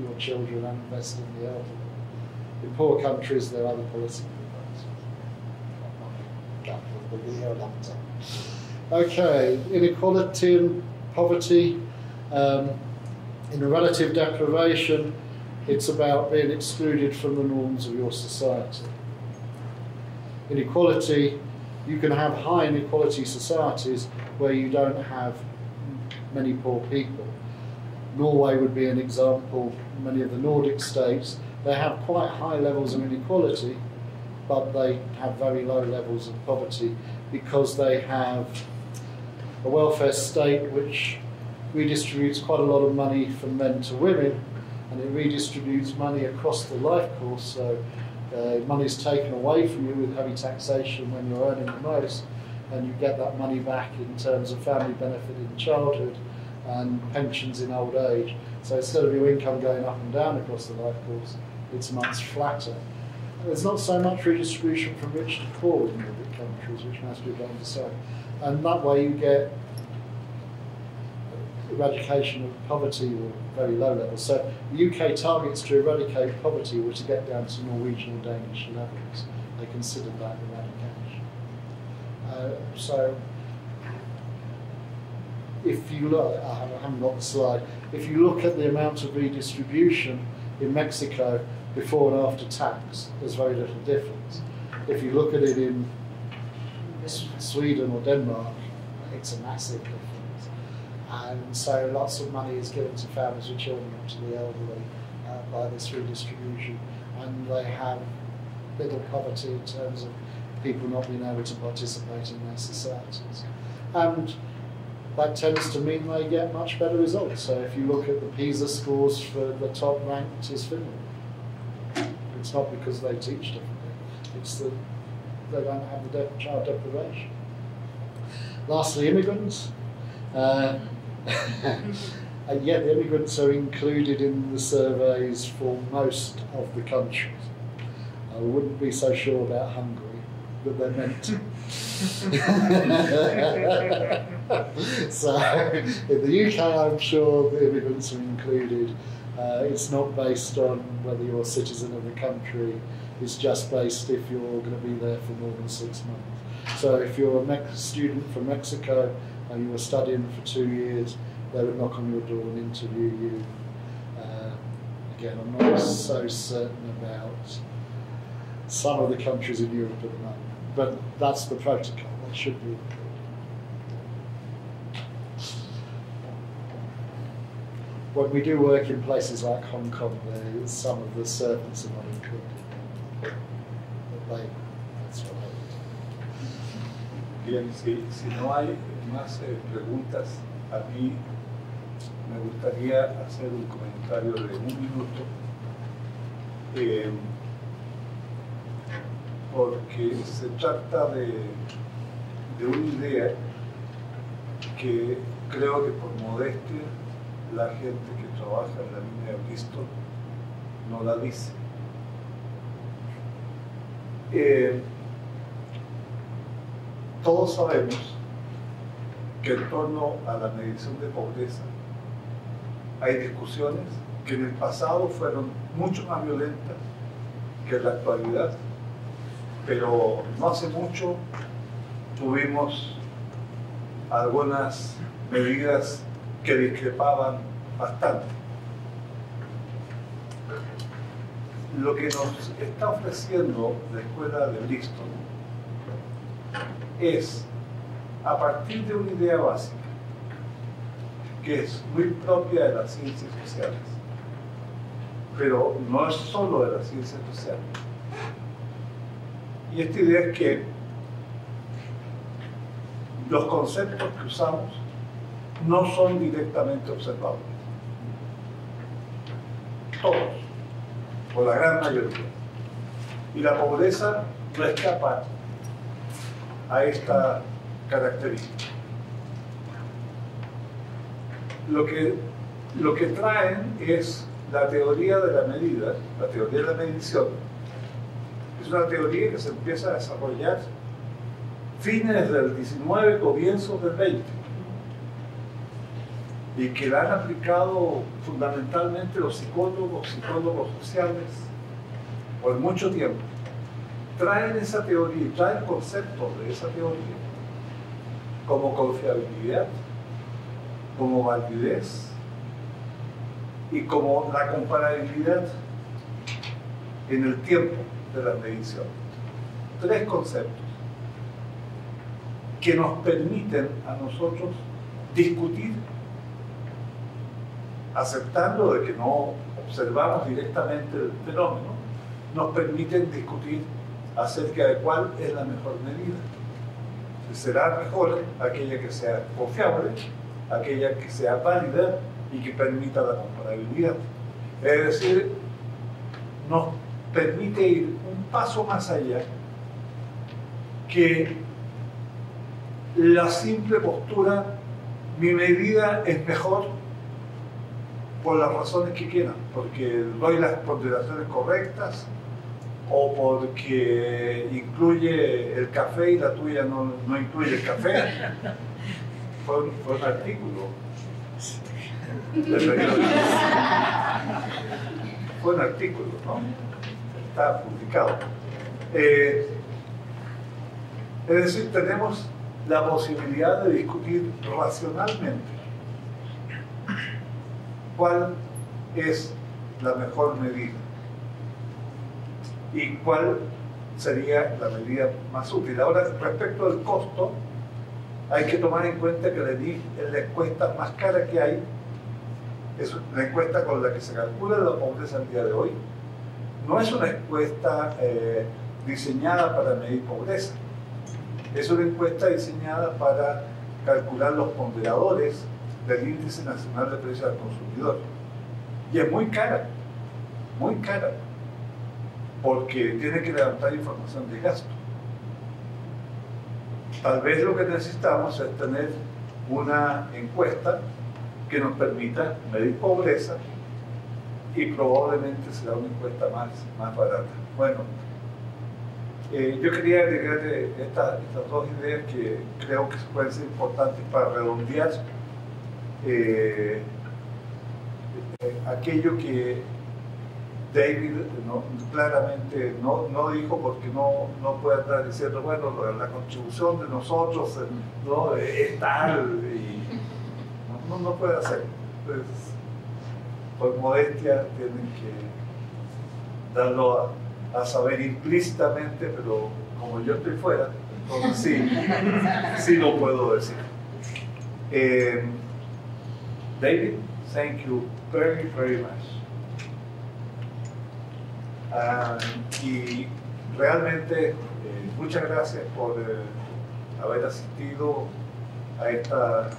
your children and invest in the elderly. In poor countries, there are other policy proposals. Okay, inequality and poverty. In a relative deprivation, it's about being excluded from the norms of your society. Inequality, you can have high inequality societies where you don't have many poor people. Norway would be an example. Many of the Nordic states, they have quite high levels of inequality, but they have very low levels of poverty because they have a welfare state which redistributes quite a lot of money from men to women, and it redistributes money across the life course. So money is taken away from you with heavy taxation when you're earning the most, and you get that money back in terms of family benefit in childhood and pensions in old age. So instead of your income going up and down across the life course, it's much flatter. There's not so much redistribution from rich to poor in Nordic countries, which most people don't understand. And that way you get eradication of poverty or very low levels. So the UK targets to eradicate poverty were to get down to Norwegian or Danish levels. They considered that eradication. So if you look, I haven't got the slide, if you look at the amount of redistribution in Mexico before and after tax, there's very little difference. If you look at it in Sweden or Denmark, it's a massive difference. And so lots of money is given to families with children and to the elderly by this redistribution, and they have little poverty in terms of people not being able to participate in their societies. And that tends to mean they get much better results. So if you look at the PISA scores for the top ranked is Finland. It's not because they teach differently, it's that they don't have the child deprivation. Lastly, immigrants. And yet the immigrants are included in the surveys for most of the countries. I wouldn't be so sure about Hungary, but they're meant to. So in the UK, I'm sure the immigrants are included. It's not based on whether you're a citizen of the country. It's just based if you're going to be there for more than 6 months. So if you're a student from Mexico and you were studying for 2 years, they would knock on your door and interview you. Again, I'm not so certain about some of the countries in Europe at the moment, but that's the protocol. That should be included. When we do work in places like Hong Kong, there some of the servants are not included. But they, that's what I would do. Bien, si no hay más preguntas, a mí me gustaría hacer un comentario de un minuto, porque se trata de una idea que creo que por modestia la gente que trabaja en la línea de Bristol no la dice. Todos sabemos que en torno a la medición de pobreza hay discusiones que en el pasado fueron mucho más violentas que en la actualidad, pero no hace mucho tuvimos algunas medidas que discrepaban bastante. Lo que nos está ofreciendo la Escuela de Bristol es, a partir de una idea básica, que es muy propia de las ciencias sociales, pero no es solo de las ciencias sociales. Y esta idea es que los conceptos que usamos no son directamente observables. Todos, o la gran mayoría. Y la pobreza no escapa a esta característica. Lo que traen es la teoría de la medida, la teoría de la medición. Es una teoría que se empieza a desarrollar fines del 19, comienzos del 20, y que la han aplicado fundamentalmente los psicólogos sociales por mucho tiempo. Traen esa teoría y traen conceptos de esa teoría como confiabilidad, como validez y como la comparabilidad en el tiempo de la medición. Tres conceptos que nos permiten a nosotros discutir, aceptando de que no observamos directamente el fenómeno, nos permiten discutir acerca de cuál es la mejor medida. Será mejor aquella que sea confiable, aquella que sea válida y que permita la comparabilidad. Es decir, nos permite ir un paso más allá que la simple postura, mi medida es mejor por las razones que quieran, porque doy las ponderaciones correctas, o porque incluye el café y la tuya no incluye el café. Fue un artículo. Fue un artículo, ¿no? Está publicado. Es decir, tenemos la posibilidad de discutir racionalmente cuál es la mejor medida y cuál sería la medida más útil. Ahora, respecto del costo, hay que tomar en cuenta que la encuesta más cara que hay es la encuesta con la que se calcula la pobreza al día de hoy. No es una encuesta diseñada para medir pobreza, es una encuesta diseñada para calcular los ponderadores del Índice Nacional de Precios al Consumidor. Y es muy cara, porque tiene que levantar información de gasto. Tal vez lo que necesitamos es tener una encuesta que nos permita medir pobreza, y probablemente será una encuesta más barata. Bueno, yo quería agregar estas dos ideas que creo que pueden ser importantes para redondear aquello que David claramente no dijo, porque no puede estar diciendo, bueno, la contribución de nosotros ¿no? es tal, y no puede hacer. Entonces, por modestia tienen que darlo a saber implícitamente, pero como yo estoy fuera, entonces sí lo puedo decir. David, thank you very, very much. Y realmente muchas gracias por haber asistido a esta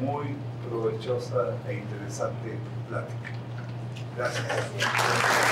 muy provechosa e interesante plática. Gracias.